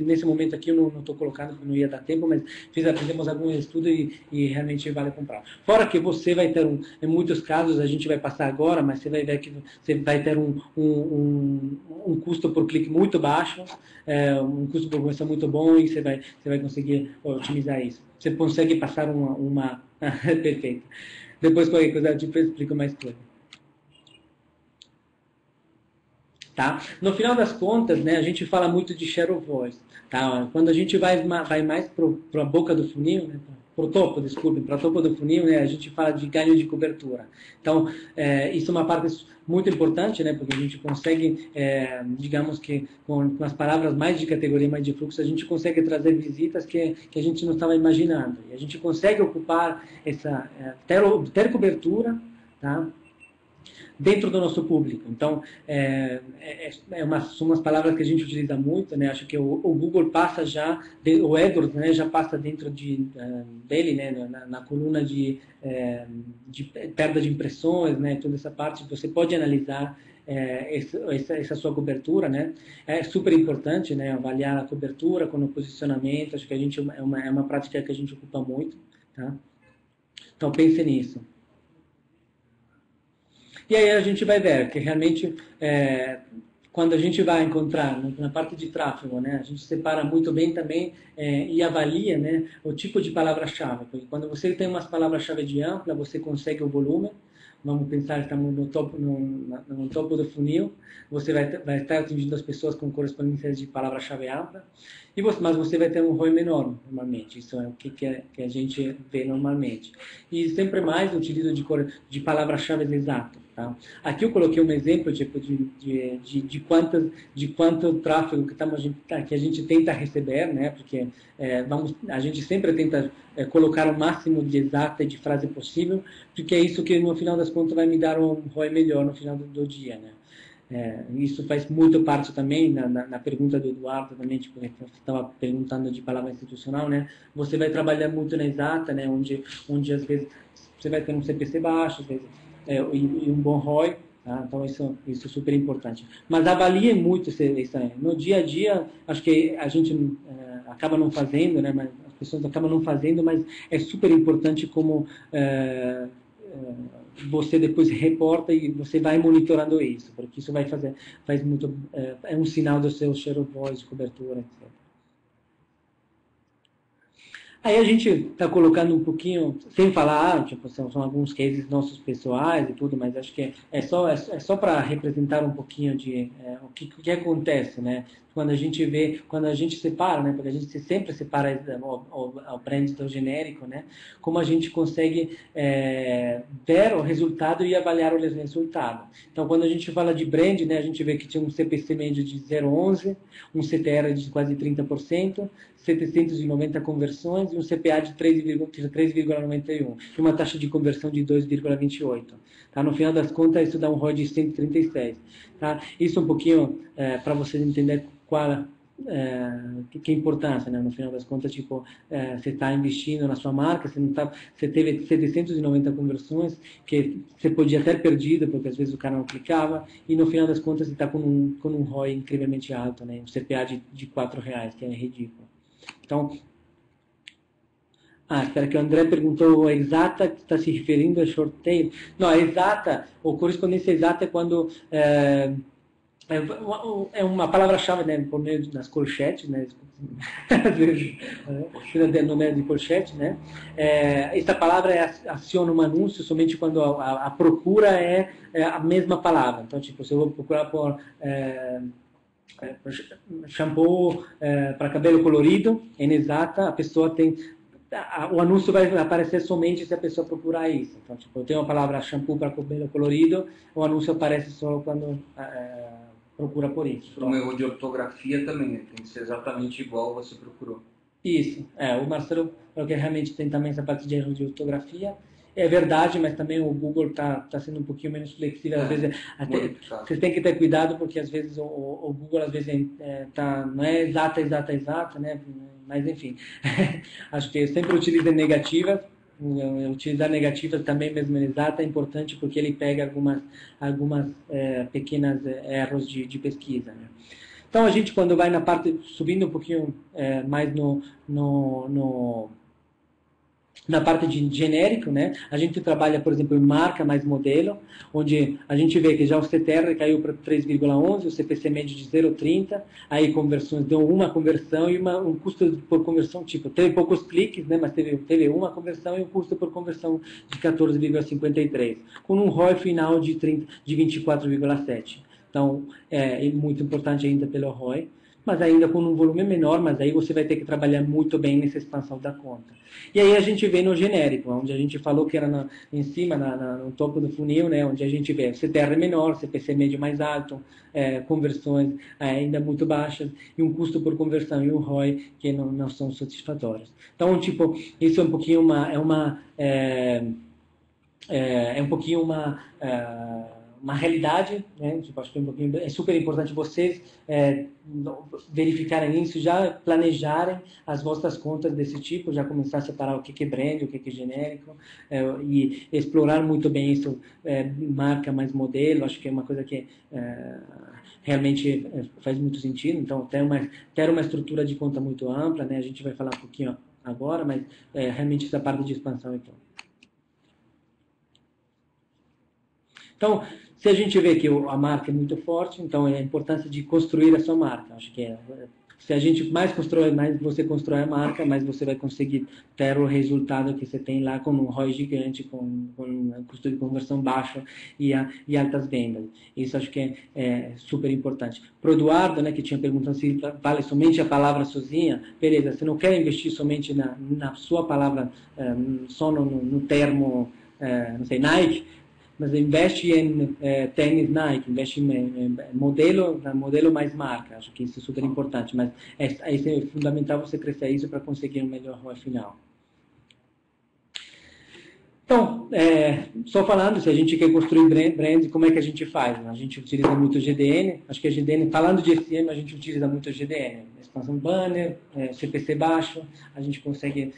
nesse momento aqui eu não estou colocando, porque não ia dar tempo, mas fizemos alguns estudos e realmente vale comprar. Fora que você vai ter, em muitos casos, a gente vai passar agora, mas você vai ver que você vai ter um custo por clique muito baixo, um custo por conversão muito bom, e você vai conseguir otimizar isso. Você consegue passar perfeito. Depois, qualquer coisa, eu te explico mais claro. Tá? No final das contas, né, a gente fala muito de share of voice. Tá? Quando a gente vai mais para a boca do funil, né, para o topo do funil, né, a gente fala de ganho de cobertura. Então, isso é uma parte muito importante, né, porque a gente consegue, digamos que com as palavras mais de categoria, mais de fluxo, a gente consegue trazer visitas que a gente não estava imaginando. E a gente consegue ocupar essa, ter cobertura, tá? Dentro do nosso público. Então, são umas palavras que a gente utiliza muito, né? Acho que o Google passa já, o AdWords, né, já passa dentro dele, né, na coluna de perda de impressões, né, toda essa parte, você pode analisar essa sua cobertura, né? É super importante, né, avaliar a cobertura com o posicionamento, acho que é uma prática que a gente ocupa muito, tá? Então, pense nisso. E aí a gente vai ver que realmente, quando a gente vai encontrar na parte de tráfego, né, a gente separa muito bem também e avalia, né, o tipo de palavra-chave. Porque quando você tem umas palavras-chave de ampla, você consegue o volume. Vamos pensar que estamos no topo do funil, você vai estar atingindo as pessoas com correspondências de palavra-chave ampla, mas você vai ter um ROI menor, normalmente. Isso é o que a gente vê normalmente. E sempre mais utilizo de palavra-chave exatas. Tá? Aqui eu coloquei um exemplo de quanto tráfego que a gente tenta receber, né? Porque a gente sempre tenta colocar o máximo de exata e de frase possível, porque é isso que no final das contas vai me dar um ROI melhor no final do dia, né? Isso faz muito parte também na pergunta do Eduardo também, tipo, que estava perguntando de palavra institucional, né? Você vai trabalhar muito na exata, né? Onde às vezes você vai ter um CPC baixo, às vezes, e um bom ROI, tá? Então isso é super importante. Mas avalie muito isso aí. No dia a dia, acho que a gente acaba não fazendo, né? Mas as pessoas acabam não fazendo, mas é super importante como você depois reporta e você vai monitorando isso, porque isso faz muito, é um sinal do seu share of voice, cobertura, etc. Aí a gente está colocando um pouquinho, sem falar, tipo, são alguns cases nossos pessoais e tudo, mas acho que é só para representar um pouquinho de o que acontece, né? Quando a gente separa, né? Porque a gente sempre separa o brand do genérico, né? Como a gente consegue ver o resultado e avaliar o resultado. Então, quando a gente fala de brand, né? A gente vê que tinha um CPC médio de 0,11, um CTR de quase 30%, 790 conversões e um CPA de 3,91 e uma taxa de conversão de 2,28. Tá? No final das contas, isso dá um ROI de 136. Tá? Isso um pouquinho para vocês entenderem qual que importância, né? No final das contas, tipo, você está investindo na sua marca, você teve 790 conversões que você podia ter perdido, porque às vezes o cara não clicava, e no final das contas você está com um ROI incrivelmente alto, né? Um CPA de R$4, que é ridículo. Então, espera que o André perguntou, a exata está se referindo a short tail? Não, a exata, ou correspondência exata é quando uma palavra-chave, né, por meio das colchetes, né, às vezes, no meio de colchete, né, essa palavra aciona um anúncio somente quando a procura é a mesma palavra. Então, tipo, se eu vou procurar por shampoo para cabelo colorido, é inexata, a pessoa tem... O anúncio vai aparecer somente se a pessoa procurar isso. Então, tipo, eu tenho a palavra shampoo para cabelo colorido, o anúncio aparece só quando procura por isso. Isso é um erro de ortografia também, né? Tem que ser exatamente igual você procurou. Isso. O Marcelo porque realmente tem também essa parte de erro de ortografia. É verdade, mas também o Google está sendo um pouquinho menos flexível. Às vezes, vocês têm que ter cuidado, porque às vezes o Google às vezes não é exata, né? Mas enfim, acho que eu sempre utilizo negativas, utilizar negativas também mesmerizada é importante porque ele pega algumas pequenas erros de pesquisa, né? Então a gente quando vai na parte, subindo um pouquinho mais na parte de genérico, né? A gente trabalha, por exemplo, em marca mais modelo, onde a gente vê que já o CTR caiu para 3,11, o CPC médio de 0,30, aí conversões deu uma conversão e um custo por conversão, tipo, teve poucos cliques, né? Mas teve uma conversão e um custo por conversão de 14,53, com um ROI final de 24,7. Então, é muito importante ainda pelo ROI, mas ainda com um volume menor, mas aí você vai ter que trabalhar muito bem nessa expansão da conta. E aí a gente vem no genérico, onde a gente falou que era em cima, no topo do funil, né, onde a gente vê CTR menor, CPC médio mais alto, conversões ainda muito baixas, e um custo por conversão e um ROI que não são satisfatórios. Então, tipo, isso é um pouquinho uma realidade, né? Tipo, acho que é super importante vocês verificarem isso, já planejarem as vossas contas desse tipo, já começar a separar o que é brand, o que é genérico, e explorar muito bem isso, marca mais modelo. Acho que é uma coisa que realmente faz muito sentido. Então, ter uma estrutura de conta muito ampla, né? A gente vai falar um pouquinho agora, mas realmente essa parte de expansão, então. Então, se a gente vê que a marca é muito forte, então é a importância de construir a sua marca. Acho que se a gente mais constrói, mais você constrói a marca, mais você vai conseguir ter o resultado que você tem lá com um ROI gigante, com um custo de conversão baixo e altas vendas. Isso acho que é super importante. Para o Eduardo, né, que tinha perguntado se vale somente a palavra sozinha, beleza, você não quer investir somente na sua palavra, só no termo, não sei, Nike, mas investe em tênis Nike, investe em modelo mais marca. Acho que isso é super importante, mas é fundamental você crescer isso para conseguir um melhor ROI final. Então, só falando, se a gente quer construir brand, como é que a gente faz? A gente utiliza muito GDN, acho que a GDN, falando de SEM, a gente utiliza muito GDN, expansão banner, CPC baixo, a gente consegue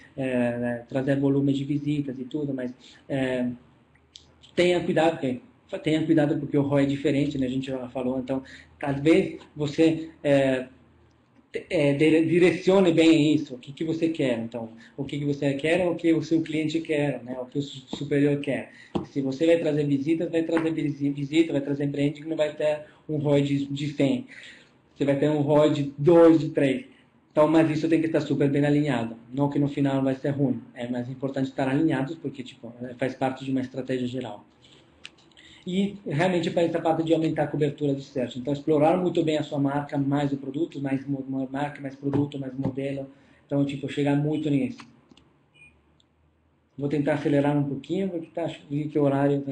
trazer volume de visitas e tudo, mas... Tenha cuidado porque o ROI é diferente, né? A gente já falou, então, talvez você direcione bem isso, o que você quer, então, o que você quer, o que o seu cliente quer, né? O que o superior quer. Se você vai trazer visitas, vai trazer branding, não vai ter um ROI de 100, você vai ter um ROI de 2, de 3. Então, mas isso tem que estar super bem alinhado. Não que no final vai ser ruim. É mais importante estar alinhados porque tipo, faz parte de uma estratégia geral. E realmente para essa parte de aumentar a cobertura de search. Então, explorar muito bem a sua marca, mais o produto, mais marca, mais produto, mais modelo. Então, tipo, chegar muito nisso. Vou tentar acelerar um pouquinho, vou tentar ver que horário...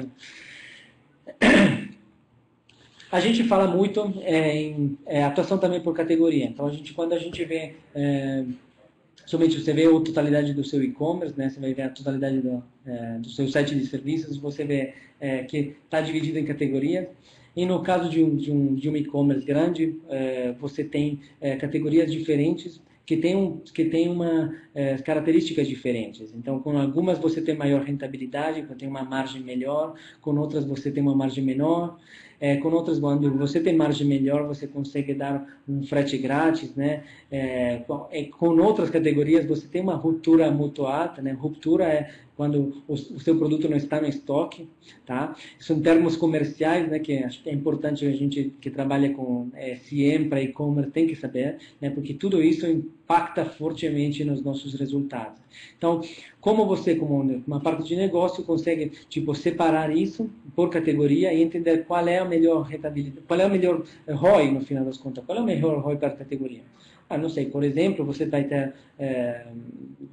A gente fala muito em atuação também por categoria. Então, quando a gente vê, somente você vê a totalidade do seu e-commerce, né? Você vai ver a totalidade do seu site de serviços, você vê que está dividido em categorias. E no caso de um e-commerce grande, você tem categorias diferentes que tem uma características diferentes. Então, com algumas você tem maior rentabilidade, tem uma margem melhor, com outras você tem uma margem menor, com outras, quando você tem margem melhor, você consegue dar um frete grátis, né? Com outras categorias você tem uma ruptura muito alta, né? Ruptura é quando o seu produto não está no estoque, tá? São termos comerciais, né? Que acho que é importante a gente que trabalha com SEM para e-commerce tem que saber, né? Porque tudo isso impacta fortemente nos nossos resultados. Então, como você, como uma parte de negócio, consegue tipo separar isso por categoria e entender qual é a melhor rentabilidade, qual é o melhor ROI no final das contas, qual é o melhor ROI para a categoria. Ah, não sei, por exemplo, você vai ter,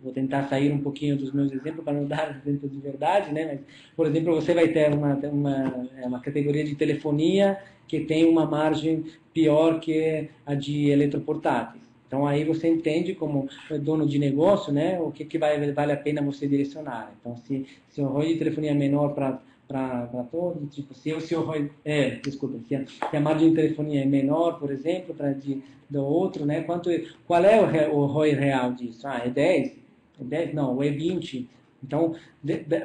vou tentar sair um pouquinho dos meus exemplos para não dar exemplos de verdade, né? Mas, por exemplo, você vai ter uma categoria de telefonia que tem uma margem pior que a de eletroportáteis. Então, aí você entende como dono de negócio, né, o que vale a pena você direcionar. Então, se o ROI de telefonia é menor para todos, tipo, se a margem de telefonia é menor, por exemplo, para do outro, né, qual é o ROI real disso? Ah, é 10? É 10? Não, é 20. Então,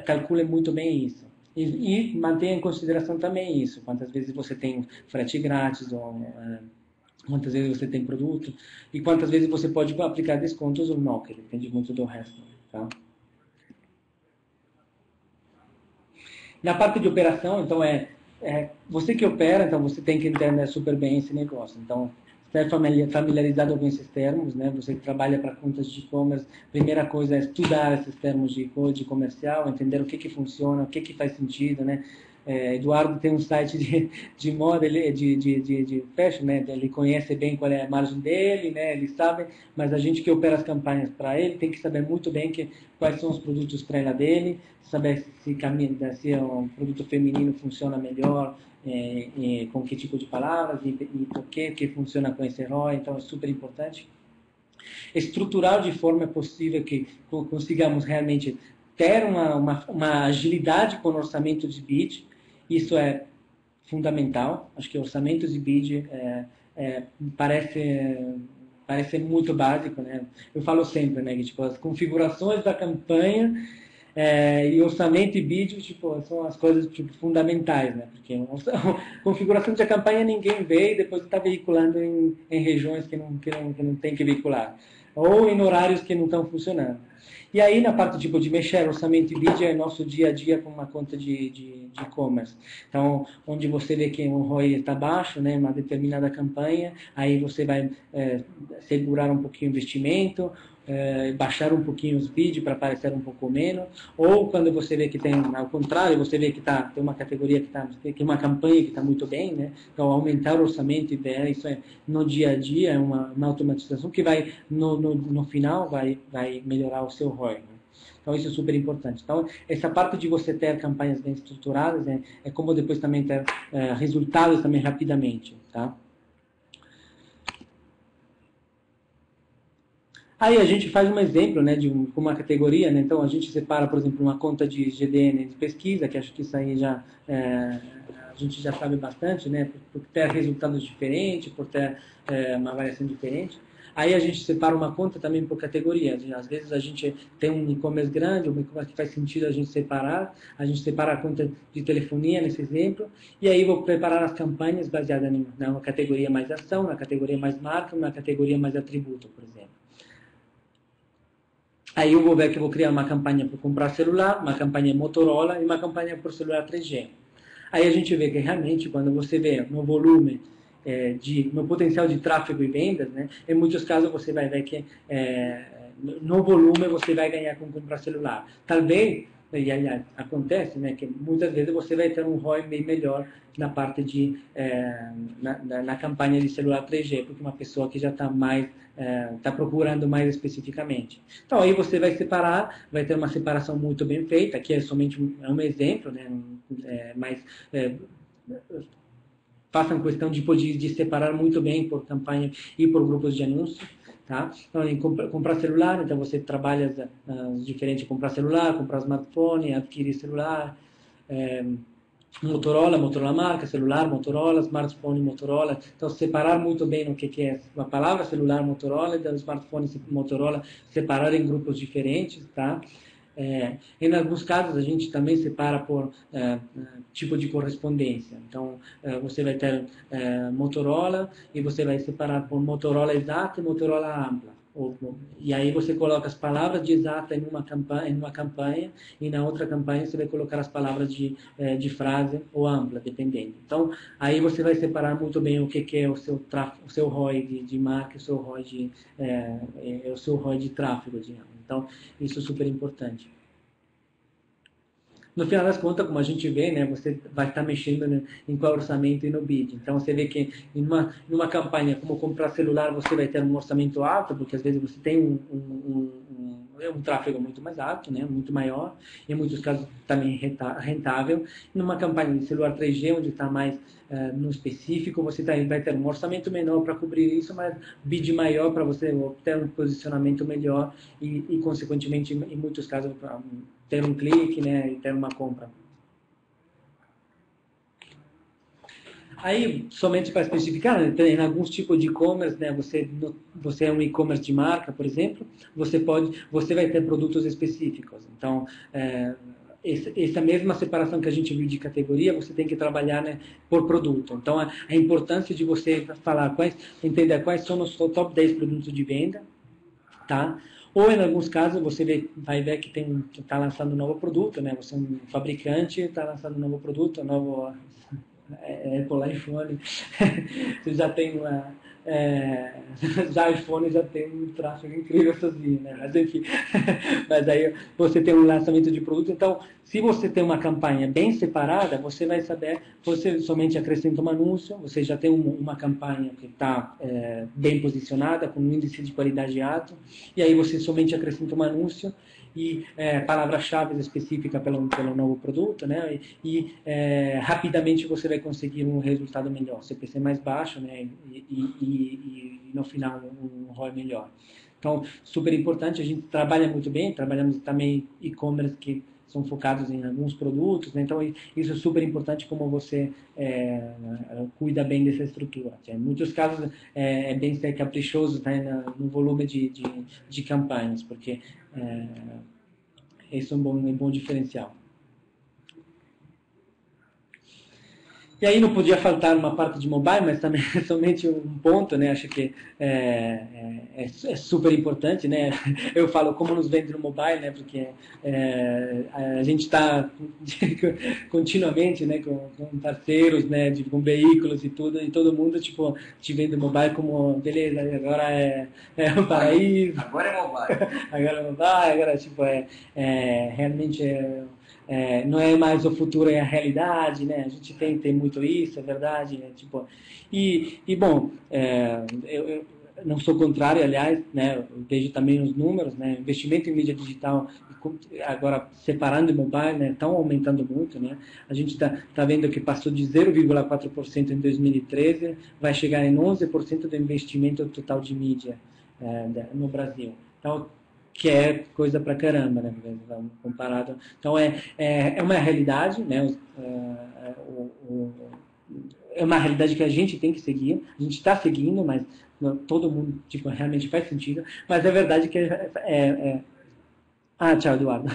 calcule muito bem isso. E mantenha em consideração também isso. Quantas vezes você tem frete grátis, ou quantas vezes você tem produto, e quantas vezes você pode aplicar descontos ou não, que depende muito do resto. Tá? Na parte de operação, então, você que opera, então você tem que entender super bem esse negócio. Então, estar familiarizado com esses termos, né? Você que trabalha para contas de e-commerce, primeira coisa é estudar esses termos de comercial, entender o que funciona, o que faz sentido, né? Eduardo tem um site de moda, de fashion, né? Ele conhece bem qual é a margem dele, né? Ele sabe, mas a gente que opera as campanhas para ele tem que saber muito bem quais são os produtos para ela dele, saber se um produto feminino funciona melhor, com que tipo de palavras e por que funciona com esse ROI, então é super importante. Estruturar de forma possível que consigamos realmente ter uma agilidade com o orçamento de bid. Isso é fundamental. Acho que orçamento de bid parece muito básico, né? Eu falo sempre, né, que tipo, as configurações da campanha e orçamento e bid tipo, são as coisas tipo, fundamentais, né? Porque a configuração de campanha ninguém vê e depois está veiculando em regiões que não tem que veicular, ou em horários que não estão funcionando. E aí, na parte tipo, de mexer, orçamento e bid é nosso dia a dia com uma conta de e-commerce. Então, onde você vê que o ROI está baixo, né, uma determinada campanha, aí você vai segurar um pouquinho o investimento, baixar um pouquinho os bid para aparecer um pouco menos. Ou quando você vê que tem, ao contrário, você vê que tem uma categoria que uma campanha que está muito bem, né? Então, aumentar o orçamento e ver isso no dia a dia, é uma automatização que vai, no final, vai melhorar o seu ROI, né? Então, isso é super importante. Então, essa parte de você ter campanhas bem estruturadas, né, é como depois também ter resultados também rapidamente, tá? Aí a gente faz um exemplo, né, de uma categoria, né? Então, a gente separa, por exemplo, uma conta de GDN de pesquisa, que acho que isso aí já... a gente já sabe bastante, né, por ter resultados diferentes, por ter uma variação diferente. Aí a gente separa uma conta também por categoria. Às vezes a gente tem um e-commerce grande, um e-commerce que faz sentido a gente separar. A gente separa a conta de telefonia nesse exemplo. E aí vou preparar as campanhas baseadas numa categoria mais ação, na categoria mais marca, na categoria mais atributo, por exemplo. Aí eu vou ver que vou criar uma campanha por comprar celular, uma campanha Motorola e uma campanha por celular 3G. Aí a gente vê que realmente quando você vê no volume, no potencial de tráfego e vendas, né, em muitos casos você vai ver que no volume você vai ganhar com comprar celular. Talvez, e aí acontece, né, que muitas vezes você vai ter um ROI bem melhor na parte de na campanha de celular 3G, porque uma pessoa que já está mais está procurando mais especificamente. Então aí você vai separar, vai ter uma separação muito bem feita. Aqui é somente um exemplo, né, mas façam questão de separar muito bem por campanha e por grupos de anúncio, tá? Então, em comprar celular, então você trabalha as diferentes, comprar celular, comprar smartphone, adquirir celular, Motorola marca, celular, Motorola, smartphone, Motorola. Então, separar muito bem o que é a palavra celular, Motorola, então smartphone, Motorola, separar em grupos diferentes, tá? Em alguns casos, a gente também separa por tipo de correspondência. Então, você vai ter Motorola e você vai separar por Motorola exata e Motorola ampla. E aí você coloca as palavras de exata em uma campanha e na outra campanha você vai colocar as palavras de frase ou ampla, dependendo. Então, aí você vai separar muito bem o que é o seu ROI de marca, o seu ROI de tráfego, digamos. Então, isso é super importante. No final das contas, como a gente vê, né, você vai estar mexendo, né, em qual orçamento e no bid. Então, você vê que em uma campanha como comprar celular, você vai ter um orçamento alto, porque às vezes você tem um tráfego muito mais alto, né, muito maior, em muitos casos também rentável. Numa campanha de celular 3G, onde está mais no específico, você vai ter um orçamento menor para cobrir isso, mas bid maior para você obter um posicionamento melhor e consequentemente, em muitos casos, ter um clique, né, e ter uma compra. Aí, somente para especificar, né, em alguns tipos de e-commerce, né, você é um e-commerce de marca, por exemplo, você vai ter produtos específicos. Então, essa mesma separação que a gente viu de categoria, você tem que trabalhar, né, por produto. Então, a importância de você falar entender quais são os top 10 produtos de venda, tá? Ou, em alguns casos, você vai ver que está lançando um novo produto, né? Você é um fabricante, está lançando um novo produto, um novo Apple iPhone. Você já tem uma... já iPhone já tem um tráfego incrível sozinho, né? Mas enfim, mas aí você tem um lançamento de produto. Então, se você tem uma campanha bem separada, você vai saber, você somente acrescenta um anúncio, você já tem uma campanha que está bem posicionada, com um índice de qualidade alto, e aí você somente acrescenta um anúncio e palavra-chave específica pelo novo produto, né? E rapidamente você vai conseguir um resultado melhor, CPC mais baixo, né? E no final um ROI melhor. Então, super importante, a gente trabalha muito bem, trabalhamos também e-commerce que são focados em alguns produtos, né? Então isso é super importante, como você cuida bem dessa estrutura. Em muitos casos é bem ser caprichoso, né, no volume de campanhas, porque isso é um bom diferencial. E aí não podia faltar uma parte de mobile, mas também somente um ponto, né? Acho que é super importante, né? Eu falo como nos vende no mobile, né? Porque a gente está continuamente, né, com parceiros, né, com veículos e tudo, e todo mundo tipo te vende mobile como beleza, agora é o paraíso. Agora é mobile. Agora é mobile, agora tipo realmente não é mais o futuro, é a realidade, né? A gente tem muito isso, é verdade, né? Tipo, e bom, eu não sou contrário, aliás, né? Eu vejo também os números, né? Investimento em mídia digital, agora separando o mobile, né? Estão aumentando muito, né? A gente está vendo que passou de 0,4% em 2013, vai chegar em 11% do investimento total de mídia no Brasil. Então, que é coisa pra caramba, né, comparado. Então é uma realidade, né, é uma realidade que a gente tem que seguir, a gente está seguindo, mas todo mundo, tipo, realmente faz sentido, mas é verdade que Ah, tchau, Eduardo.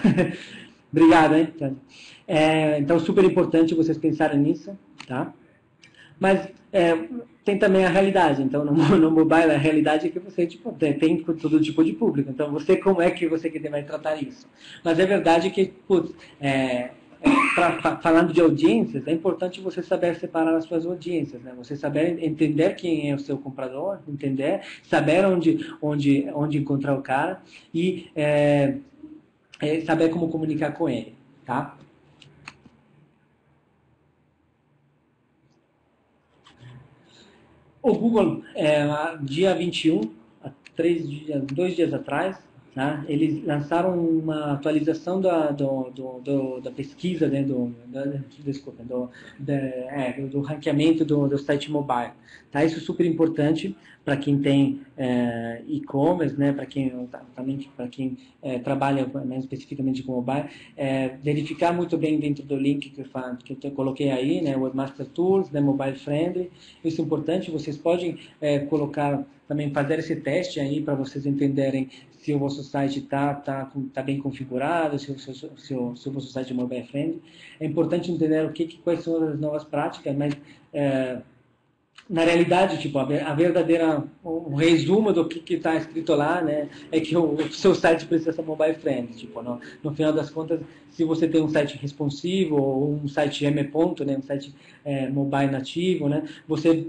Obrigado, hein? Então, super importante vocês pensarem nisso, tá? Mas tem também a realidade. Então, no mobile, a realidade é que você tipo, tem todo tipo de público. Então, você, como é que você vai tratar isso? Mas é verdade que, putz, falando de audiências, é importante você saber separar as suas audiências, né? Você saber entender quem é o seu comprador, saber onde encontrar o cara e saber como comunicar com ele, tá? O Google, dia 21, há 2 dias atrás, tá? Eles lançaram uma atualização da pesquisa, né? do ranqueamento do site mobile. Tá? Isso é super importante para quem tem e-commerce, né? Para quem, também, trabalha mais especificamente com mobile. Verificar muito bem dentro do link que eu coloquei aí, né? Webmaster Tools, né? Mobile Friendly. Isso é importante, vocês podem colocar... também fazer esse teste aí para vocês entenderem se o vosso site está bem configurado, se o vosso site é mobile friendly. É importante entender quais são as novas práticas, mas na realidade, tipo, o resumo do que está escrito lá, né, é que o seu site precisa ser mobile friendly. Tipo, no final das contas, se você tem um site responsivo ou um site M.ponto, né, um site mobile nativo, né, você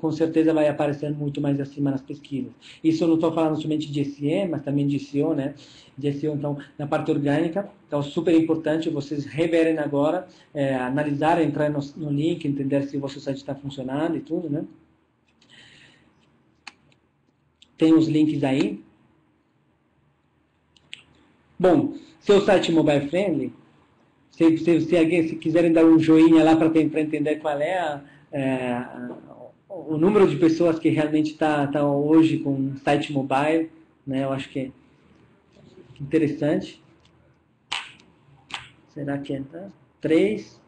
com certeza vai aparecer muito mais acima nas pesquisas. Isso eu não estou falando somente de SEM, mas também de SEO, né? De SEO, então, na parte orgânica. Então, super importante vocês reverem agora, analisarem, entrar no link, entender se o vosso site está funcionando e tudo, né? Tem os links aí. Bom, seu site mobile friendly, se alguém, se quiserem dar um joinha lá para entender qual é o número de pessoas que realmente está hoje com um site mobile, né? Eu acho que é interessante. Será que é 3?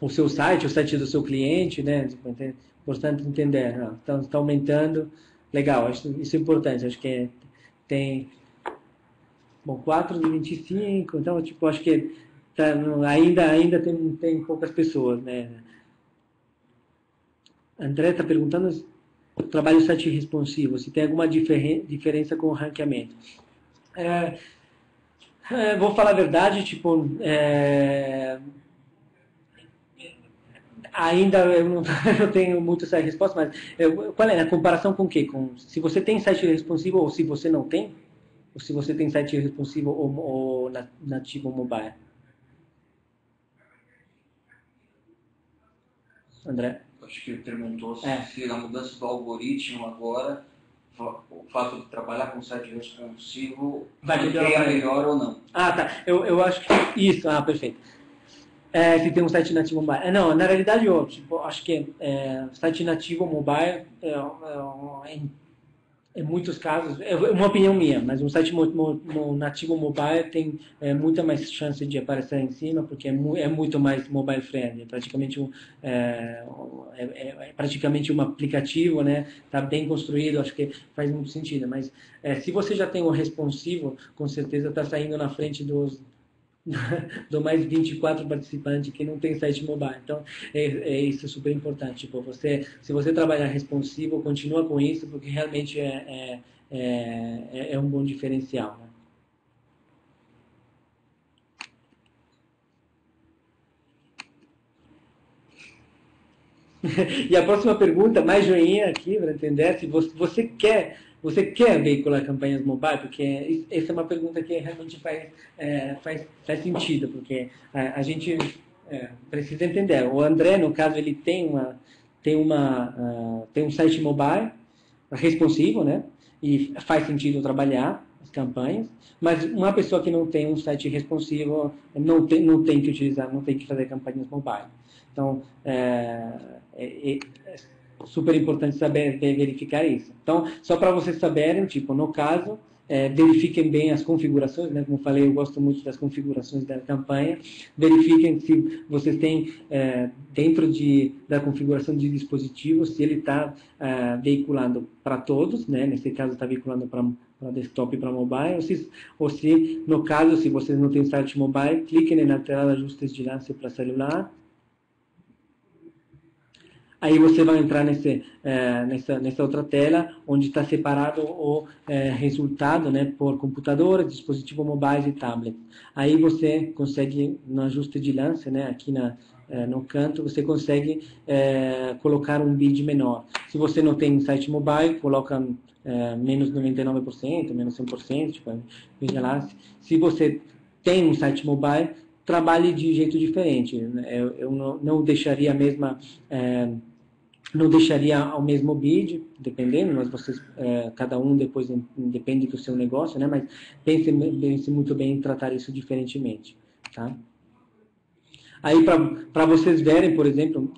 o seu site, o site do seu cliente, né? Importante entender, está aumentando, legal, isso é importante, acho que é, tem, bom, 4,25, então, tipo, acho que tá, ainda tem poucas pessoas, né? André está perguntando, o trabalho site responsivo, se tem alguma diferença com o ranqueamento. Vou falar a verdade, tipo, ainda eu não tenho muito essa resposta, mas qual é a comparação com o quê? Com, se você tem site responsivo ou se você não tem? Ou se você tem site responsivo ou nativo mobile? André? Acho que ele perguntou se a mudança do algoritmo agora, o fato de trabalhar com site responsivo, vai melhorar melhor ou não. Ah, tá. Eu acho que isso. Ah, perfeito. Se tem um site nativo mobile. Não, na realidade, eu tipo, acho que site nativo mobile em muitos casos, é uma opinião minha, mas um site nativo mobile tem muita mais chance de aparecer em cima, porque é muito mais mobile friendly, praticamente um aplicativo, né? Tá bem construído, acho que faz muito sentido, mas se você já tem um responsivo, com certeza tá saindo na frente do mais 24 participantes que não tem site mobile. Então, isso é super importante. Tipo, se você trabalhar responsivo, continua com isso, porque realmente é um bom diferencial. Né? E a próxima pergunta, mais joinha aqui, para entender se você quer veicular campanhas mobile? Porque essa é uma pergunta que realmente faz sentido, porque a gente precisa entender. O André, no caso, ele tem um site mobile responsivo, né? E faz sentido trabalhar as campanhas, mas uma pessoa que não tem um site responsivo não tem que utilizar, não tem que fazer campanhas mobile. Então, super importante saber verificar isso. Então, só para vocês saberem, tipo, no caso, verifiquem bem as configurações, né? Como eu falei, eu gosto muito das configurações da campanha. Verifiquem se vocês têm, dentro da configuração de dispositivos, se ele está veiculando para todos, né? Nesse caso, está veiculando para desktop e para mobile, ou se, no caso, se vocês não têm site mobile, cliquem na tela de ajustes de lance para celular. Aí você vai entrar nessa outra tela, onde está separado o resultado, né, por computador, dispositivo mobile e tablet. Aí você consegue, no ajuste de lance, né, aqui no canto, você consegue colocar um bid menor. Se você não tem site mobile, coloca menos 99%, menos 100%, tipo, veja lá. Se você tem um site mobile, trabalhe de jeito diferente. Eu não deixaria a mesma... não deixaria o mesmo bid, dependendo, mas vocês, cada um depois depende do seu negócio, né? Mas pense muito bem em tratar isso diferentemente, tá? Aí, para vocês verem, por exemplo,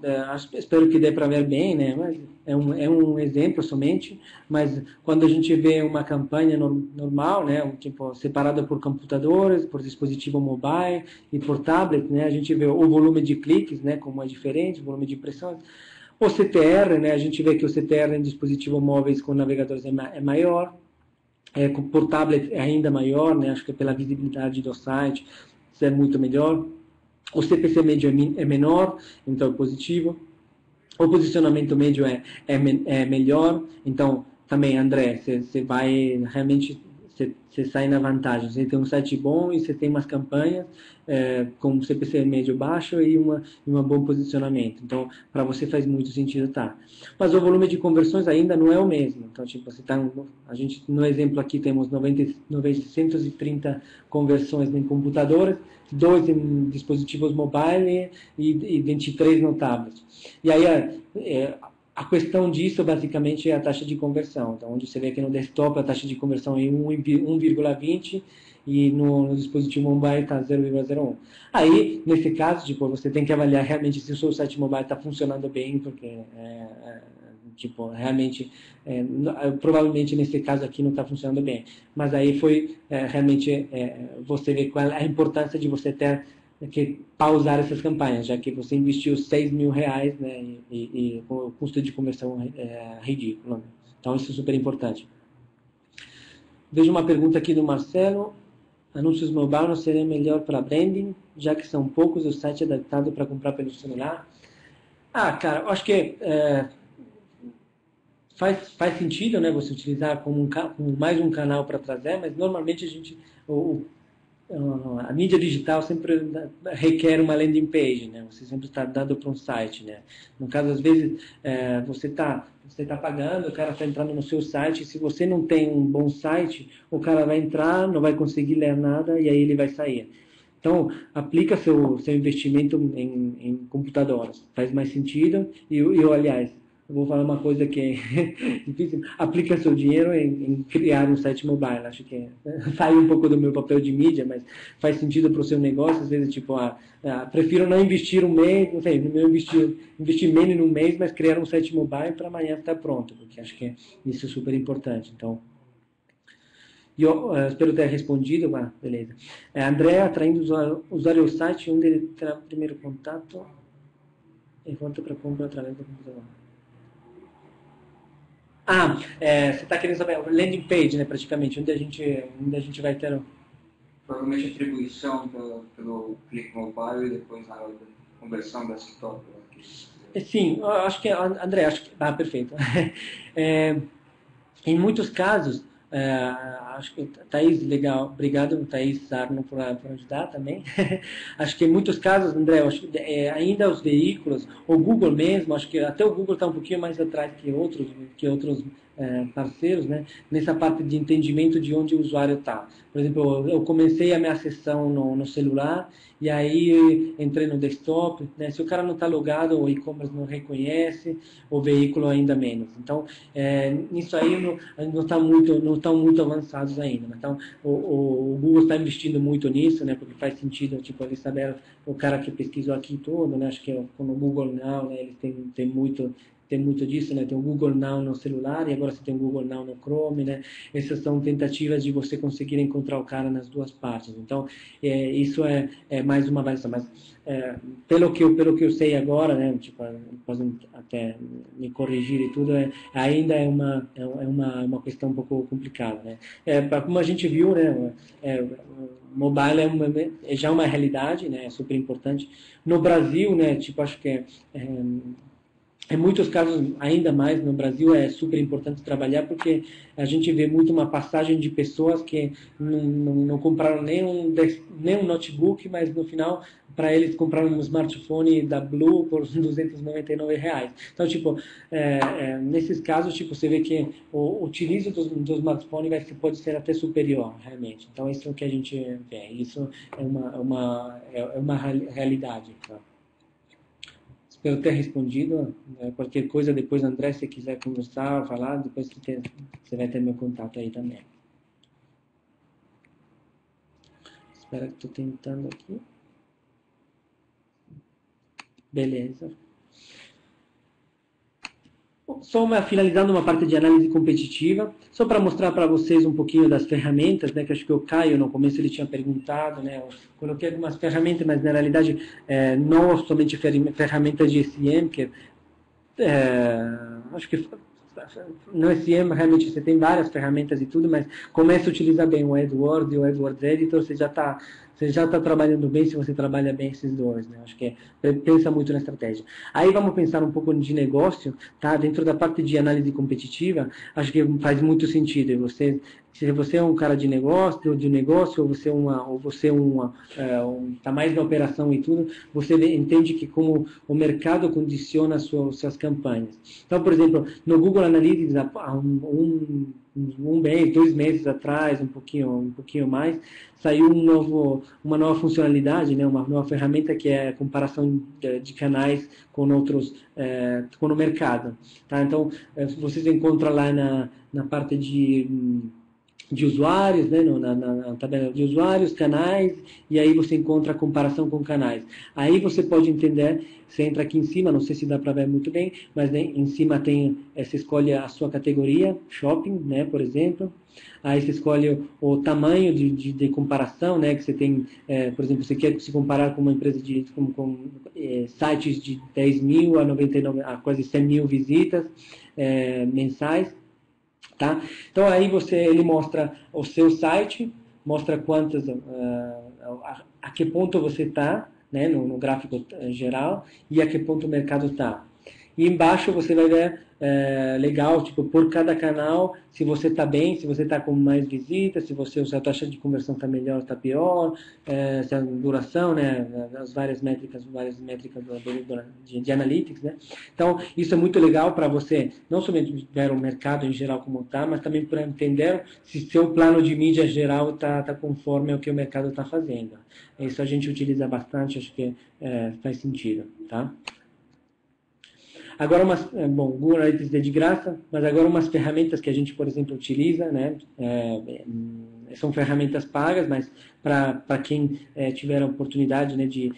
espero que dê para ver bem, né? Mas é um exemplo somente, mas quando a gente vê uma campanha normal, né? Tipo, separada por computadores, por dispositivo mobile e por tablet, né? A gente vê o volume de cliques, né? Como é diferente, o volume de impressões. O CTR, né? A gente vê que o CTR em dispositivos móveis com navegadores é maior, por tablet é ainda maior, né? Acho que pela visibilidade do site isso é muito melhor. O CPC médio é menor, então é positivo. O posicionamento médio é melhor, então também, André, você vai realmente, você sai na vantagem. Você tem um site bom e você tem umas campanhas com CPC médio baixo e um bom posicionamento. Então, para você faz muito sentido estar. Mas o volume de conversões ainda não é o mesmo. Então, tipo, a gente, no exemplo aqui, temos 930 conversões em computadores, 2 em dispositivos mobile e 23 no tablet. E aí, a questão disso, basicamente, é a taxa de conversão. Então, onde você vê que no desktop a taxa de conversão é 1,20 e no dispositivo mobile está 0,01. Aí, nesse caso, tipo, você tem que avaliar realmente se o seu site mobile está funcionando bem, porque tipo, realmente, provavelmente nesse caso aqui não está funcionando bem. Mas aí foi realmente você ver qual a importância de você ter que pausar essas campanhas, já que você investiu 6 mil reais, né, e o custo de conversão é ridículo. Então isso é super importante. Vejo uma pergunta aqui do Marcelo. Anúncios mobile não seria melhor para branding, já que são poucos o site adaptado para comprar pelo celular? Ah, cara, eu acho que faz sentido, né, você utilizar como mais um canal para trazer, mas normalmente a gente... A mídia digital sempre requer uma landing page, né? Você sempre está dando para um site, né? No caso, às vezes, você tá pagando, o cara está entrando no seu site, e se você não tem um bom site, o cara vai entrar, não vai conseguir ler nada, e aí ele vai sair. Então, aplica seu investimento em computadores, faz mais sentido, e aliás, eu vou falar uma coisa que é difícil. Aplica seu dinheiro em criar um site mobile. Acho que sai um pouco do meu papel de mídia, mas faz sentido para o seu negócio. Às vezes, tipo, prefiro não investir um mês, não sei, investir menos em um mês, mas criar um site mobile para amanhã estar pronto, porque acho que isso é super importante. Então, eu espero ter respondido. Beleza. André, atraindo o usuário ao site, onde ele terá primeiro contato e volta para compra através do computador. Você está querendo saber landing page, né, praticamente, onde a gente vai ter... Provavelmente atribuição pelo click mobile e depois a conversão da top. Sim, eu acho que, André, acho que... perfeito. Em muitos casos, acho que, Thaís, legal, obrigado, Thaís Sarno, por ajudar também. Acho que em muitos casos, André, acho que, ainda os veículos, o Google mesmo, acho que até o Google está um pouquinho mais atrás que outros parceiros, né, nessa parte de entendimento de onde o usuário está. Por exemplo, eu comecei a minha sessão no celular e aí entrei no desktop, né? Se o cara não está logado, o e-commerce não reconhece, o veículo ainda menos. Então, nisso aí não estão muito avançados ainda. Então, o Google está investindo muito nisso, né? Porque faz sentido, tipo, ele saber o cara que pesquisou aqui tudo, né? Acho que como o Google Now, né, ele tem muito disso, né? Tem o Google Now no celular e agora você tem o Google Now no Chrome, né? Essas são tentativas de você conseguir encontrar o cara nas duas partes. Então, isso é mais uma variação. Mas, pelo que eu sei agora, né? Tipo, podem até me corrigir e tudo, ainda é uma questão um pouco complicada, né? Como a gente viu, né? Mobile é já uma realidade, né? É super importante. No Brasil, né? Tipo, acho que em muitos casos, ainda mais no Brasil, é super importante trabalhar, porque a gente vê muito uma passagem de pessoas que não compraram nem um notebook, mas no final, para eles compraram um smartphone da Blue por R$299. Então, tipo, nesses casos, tipo, você vê que o utilizo do smartphone pode ser até superior, realmente. Então, isso é o que a gente vê. Isso é uma realidade, tá? Espero ter respondido. Qualquer coisa, depois, André, se quiser conversar, falar, depois você vai ter meu contato aí também. Espera que estou tentando aqui. Beleza. Só finalizando uma parte de análise competitiva, só para mostrar para vocês um pouquinho das ferramentas, né, que acho que o Caio no começo ele tinha perguntado, né, eu coloquei algumas ferramentas, mas na realidade não somente ferramentas de SEM, que acho que no SEM realmente você tem várias ferramentas e tudo, mas começa a utilizar bem o AdWords e o AdWords Editor, você já está trabalhando bem se você trabalha bem esses dois, né? Acho que pensa muito na estratégia. Aí vamos pensar um pouco de negócio, tá? Dentro da parte de análise competitiva, acho que faz muito sentido. Se você é um cara de negócio, ou você é tá mais na operação e tudo, você entende que como o mercado condiciona suas campanhas. Então, por exemplo, no Google Analytics, há um mês, 2 meses atrás, um pouquinho mais, saiu uma nova funcionalidade, né? Uma nova ferramenta que é a comparação de canais com outros, com o mercado, tá? Então, vocês encontram lá na parte de de usuários, né, na tabela de usuários, canais, e aí você encontra a comparação com canais. Aí você pode entender, você entra aqui em cima, não sei se dá para ver muito bem, mas né, em cima tem, você escolhe a sua categoria, shopping, né, por exemplo. Aí você escolhe o tamanho de comparação, né, que você tem, por exemplo, você quer se comparar com uma empresa com sites de 10 mil a 99, a quase 100 mil visitas mensais. Tá? Então aí ele mostra o seu site, mostra quantas, a que ponto você está, né, no gráfico geral, e a que ponto o mercado está. E embaixo você vai ver, legal, tipo, por cada canal, se você está bem, se você está com mais visitas, se a taxa de conversão está melhor, está pior, se a duração, né, as várias métricas de analytics, né. Então, isso é muito legal para você, não somente ver o mercado em geral como está, mas também para entender se seu plano de mídia geral está conforme ao que o mercado está fazendo. Isso a gente utiliza bastante, acho que faz sentido, tá? Agora, bom, o Google Analytics é de graça, mas agora umas ferramentas que a gente, por exemplo, utiliza, né, são ferramentas pagas, mas para quem tiver a oportunidade, né, de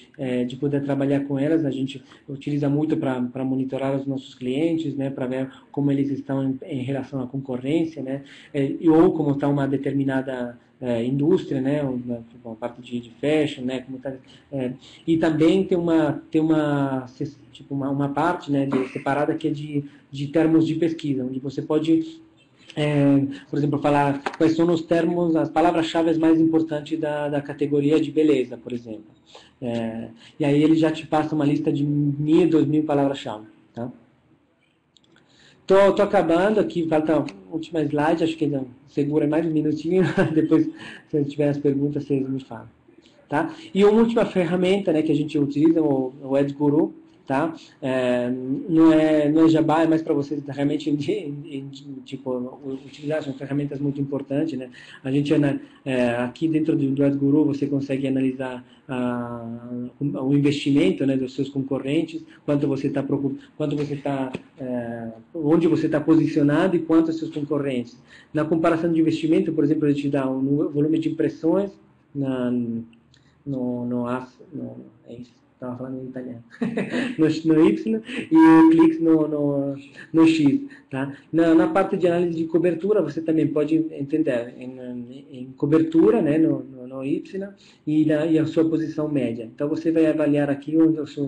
poder trabalhar com elas, a gente utiliza muito para monitorar os nossos clientes, né, para ver como eles estão em relação à concorrência, né, ou como está uma determinada indústria, né, uma parte de fashion, né, como tá, e também tem uma tipo uma parte, né, separada que é de termos de pesquisa, onde você pode, por exemplo, falar quais são os termos, as palavras-chave mais importantes da categoria de beleza, por exemplo. E aí ele já te passa uma lista de 1.000, 2.000 palavras-chave. Tá? Tô acabando aqui, falta a última slide, acho que não, segura mais um minutinho, depois se tiver as perguntas vocês me falam. Tá? E uma última ferramenta, né, que a gente utiliza, o AdGuru, tá? Não é jabá, é mais para vocês realmente tipo, utilizar, são ferramentas muito importantes, né? A gente aqui dentro do AdGuru você consegue analisar o investimento, né, dos seus concorrentes, onde você está posicionado e quanto aos seus concorrentes. Na comparação de investimento, por exemplo, ele te dá um volume de impressões é isso. Estava falando em italiano, no Y e cliques no X. Tá? Na parte de análise de cobertura, você também pode entender em cobertura, né, no Y e a sua posição média. Então, você vai avaliar aqui onde você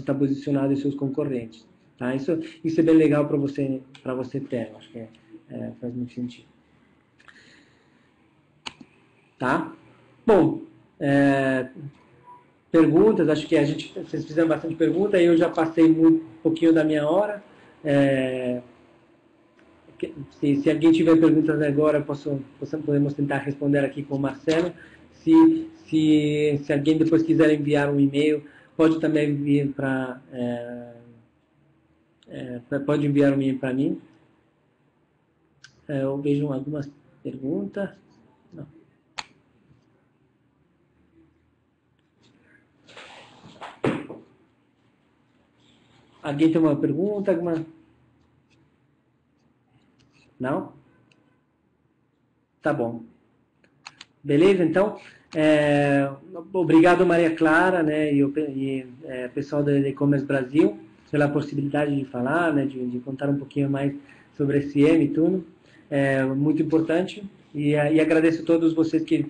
está posicionado e seus concorrentes. Tá? Isso é bem legal para você ter, acho que faz muito sentido. Tá? Bom, perguntas, acho que vocês fizeram bastante pergunta, eu já passei um pouquinho da minha hora. Se alguém tiver perguntas agora, podemos tentar responder aqui com o Marcelo. Se alguém depois quiser enviar um e-mail, pode também vir pode enviar um e-mail para mim. Eu vejo algumas perguntas. Não. Alguém tem uma pergunta? Não? Tá bom. Beleza, então. Obrigado, Maria Clara, né, e o pessoal da E-Commerce Brasil pela possibilidade de falar, né, de contar um pouquinho mais sobre SEM e tudo. É muito importante. E agradeço a todos vocês que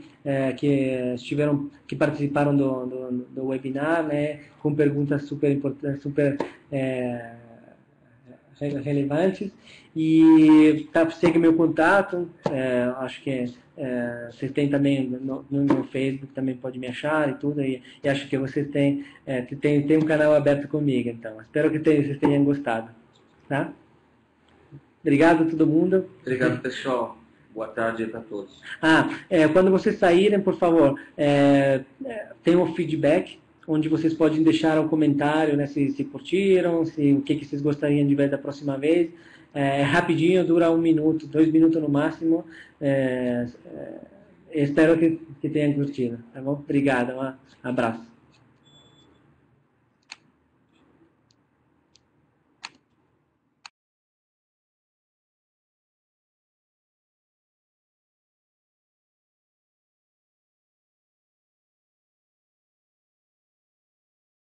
participaram do webinar, né, com perguntas super importantes, super relevantes. E segue meu contato, acho que vocês têm também no meu Facebook, também pode me achar e tudo. E acho que vocês têm tem um canal aberto comigo, então. Espero que vocês tenham gostado. Tá? Obrigado a todo mundo. Obrigado, pessoal. Boa tarde para todos. Quando vocês saírem, por favor, tem um feedback, onde vocês podem deixar um comentário, né, se curtiram, o que vocês gostariam de ver da próxima vez. Rapidinho, dura 1 minuto, 2 minutos no máximo. Espero que tenham curtido. Tá bom? Obrigado, um abraço.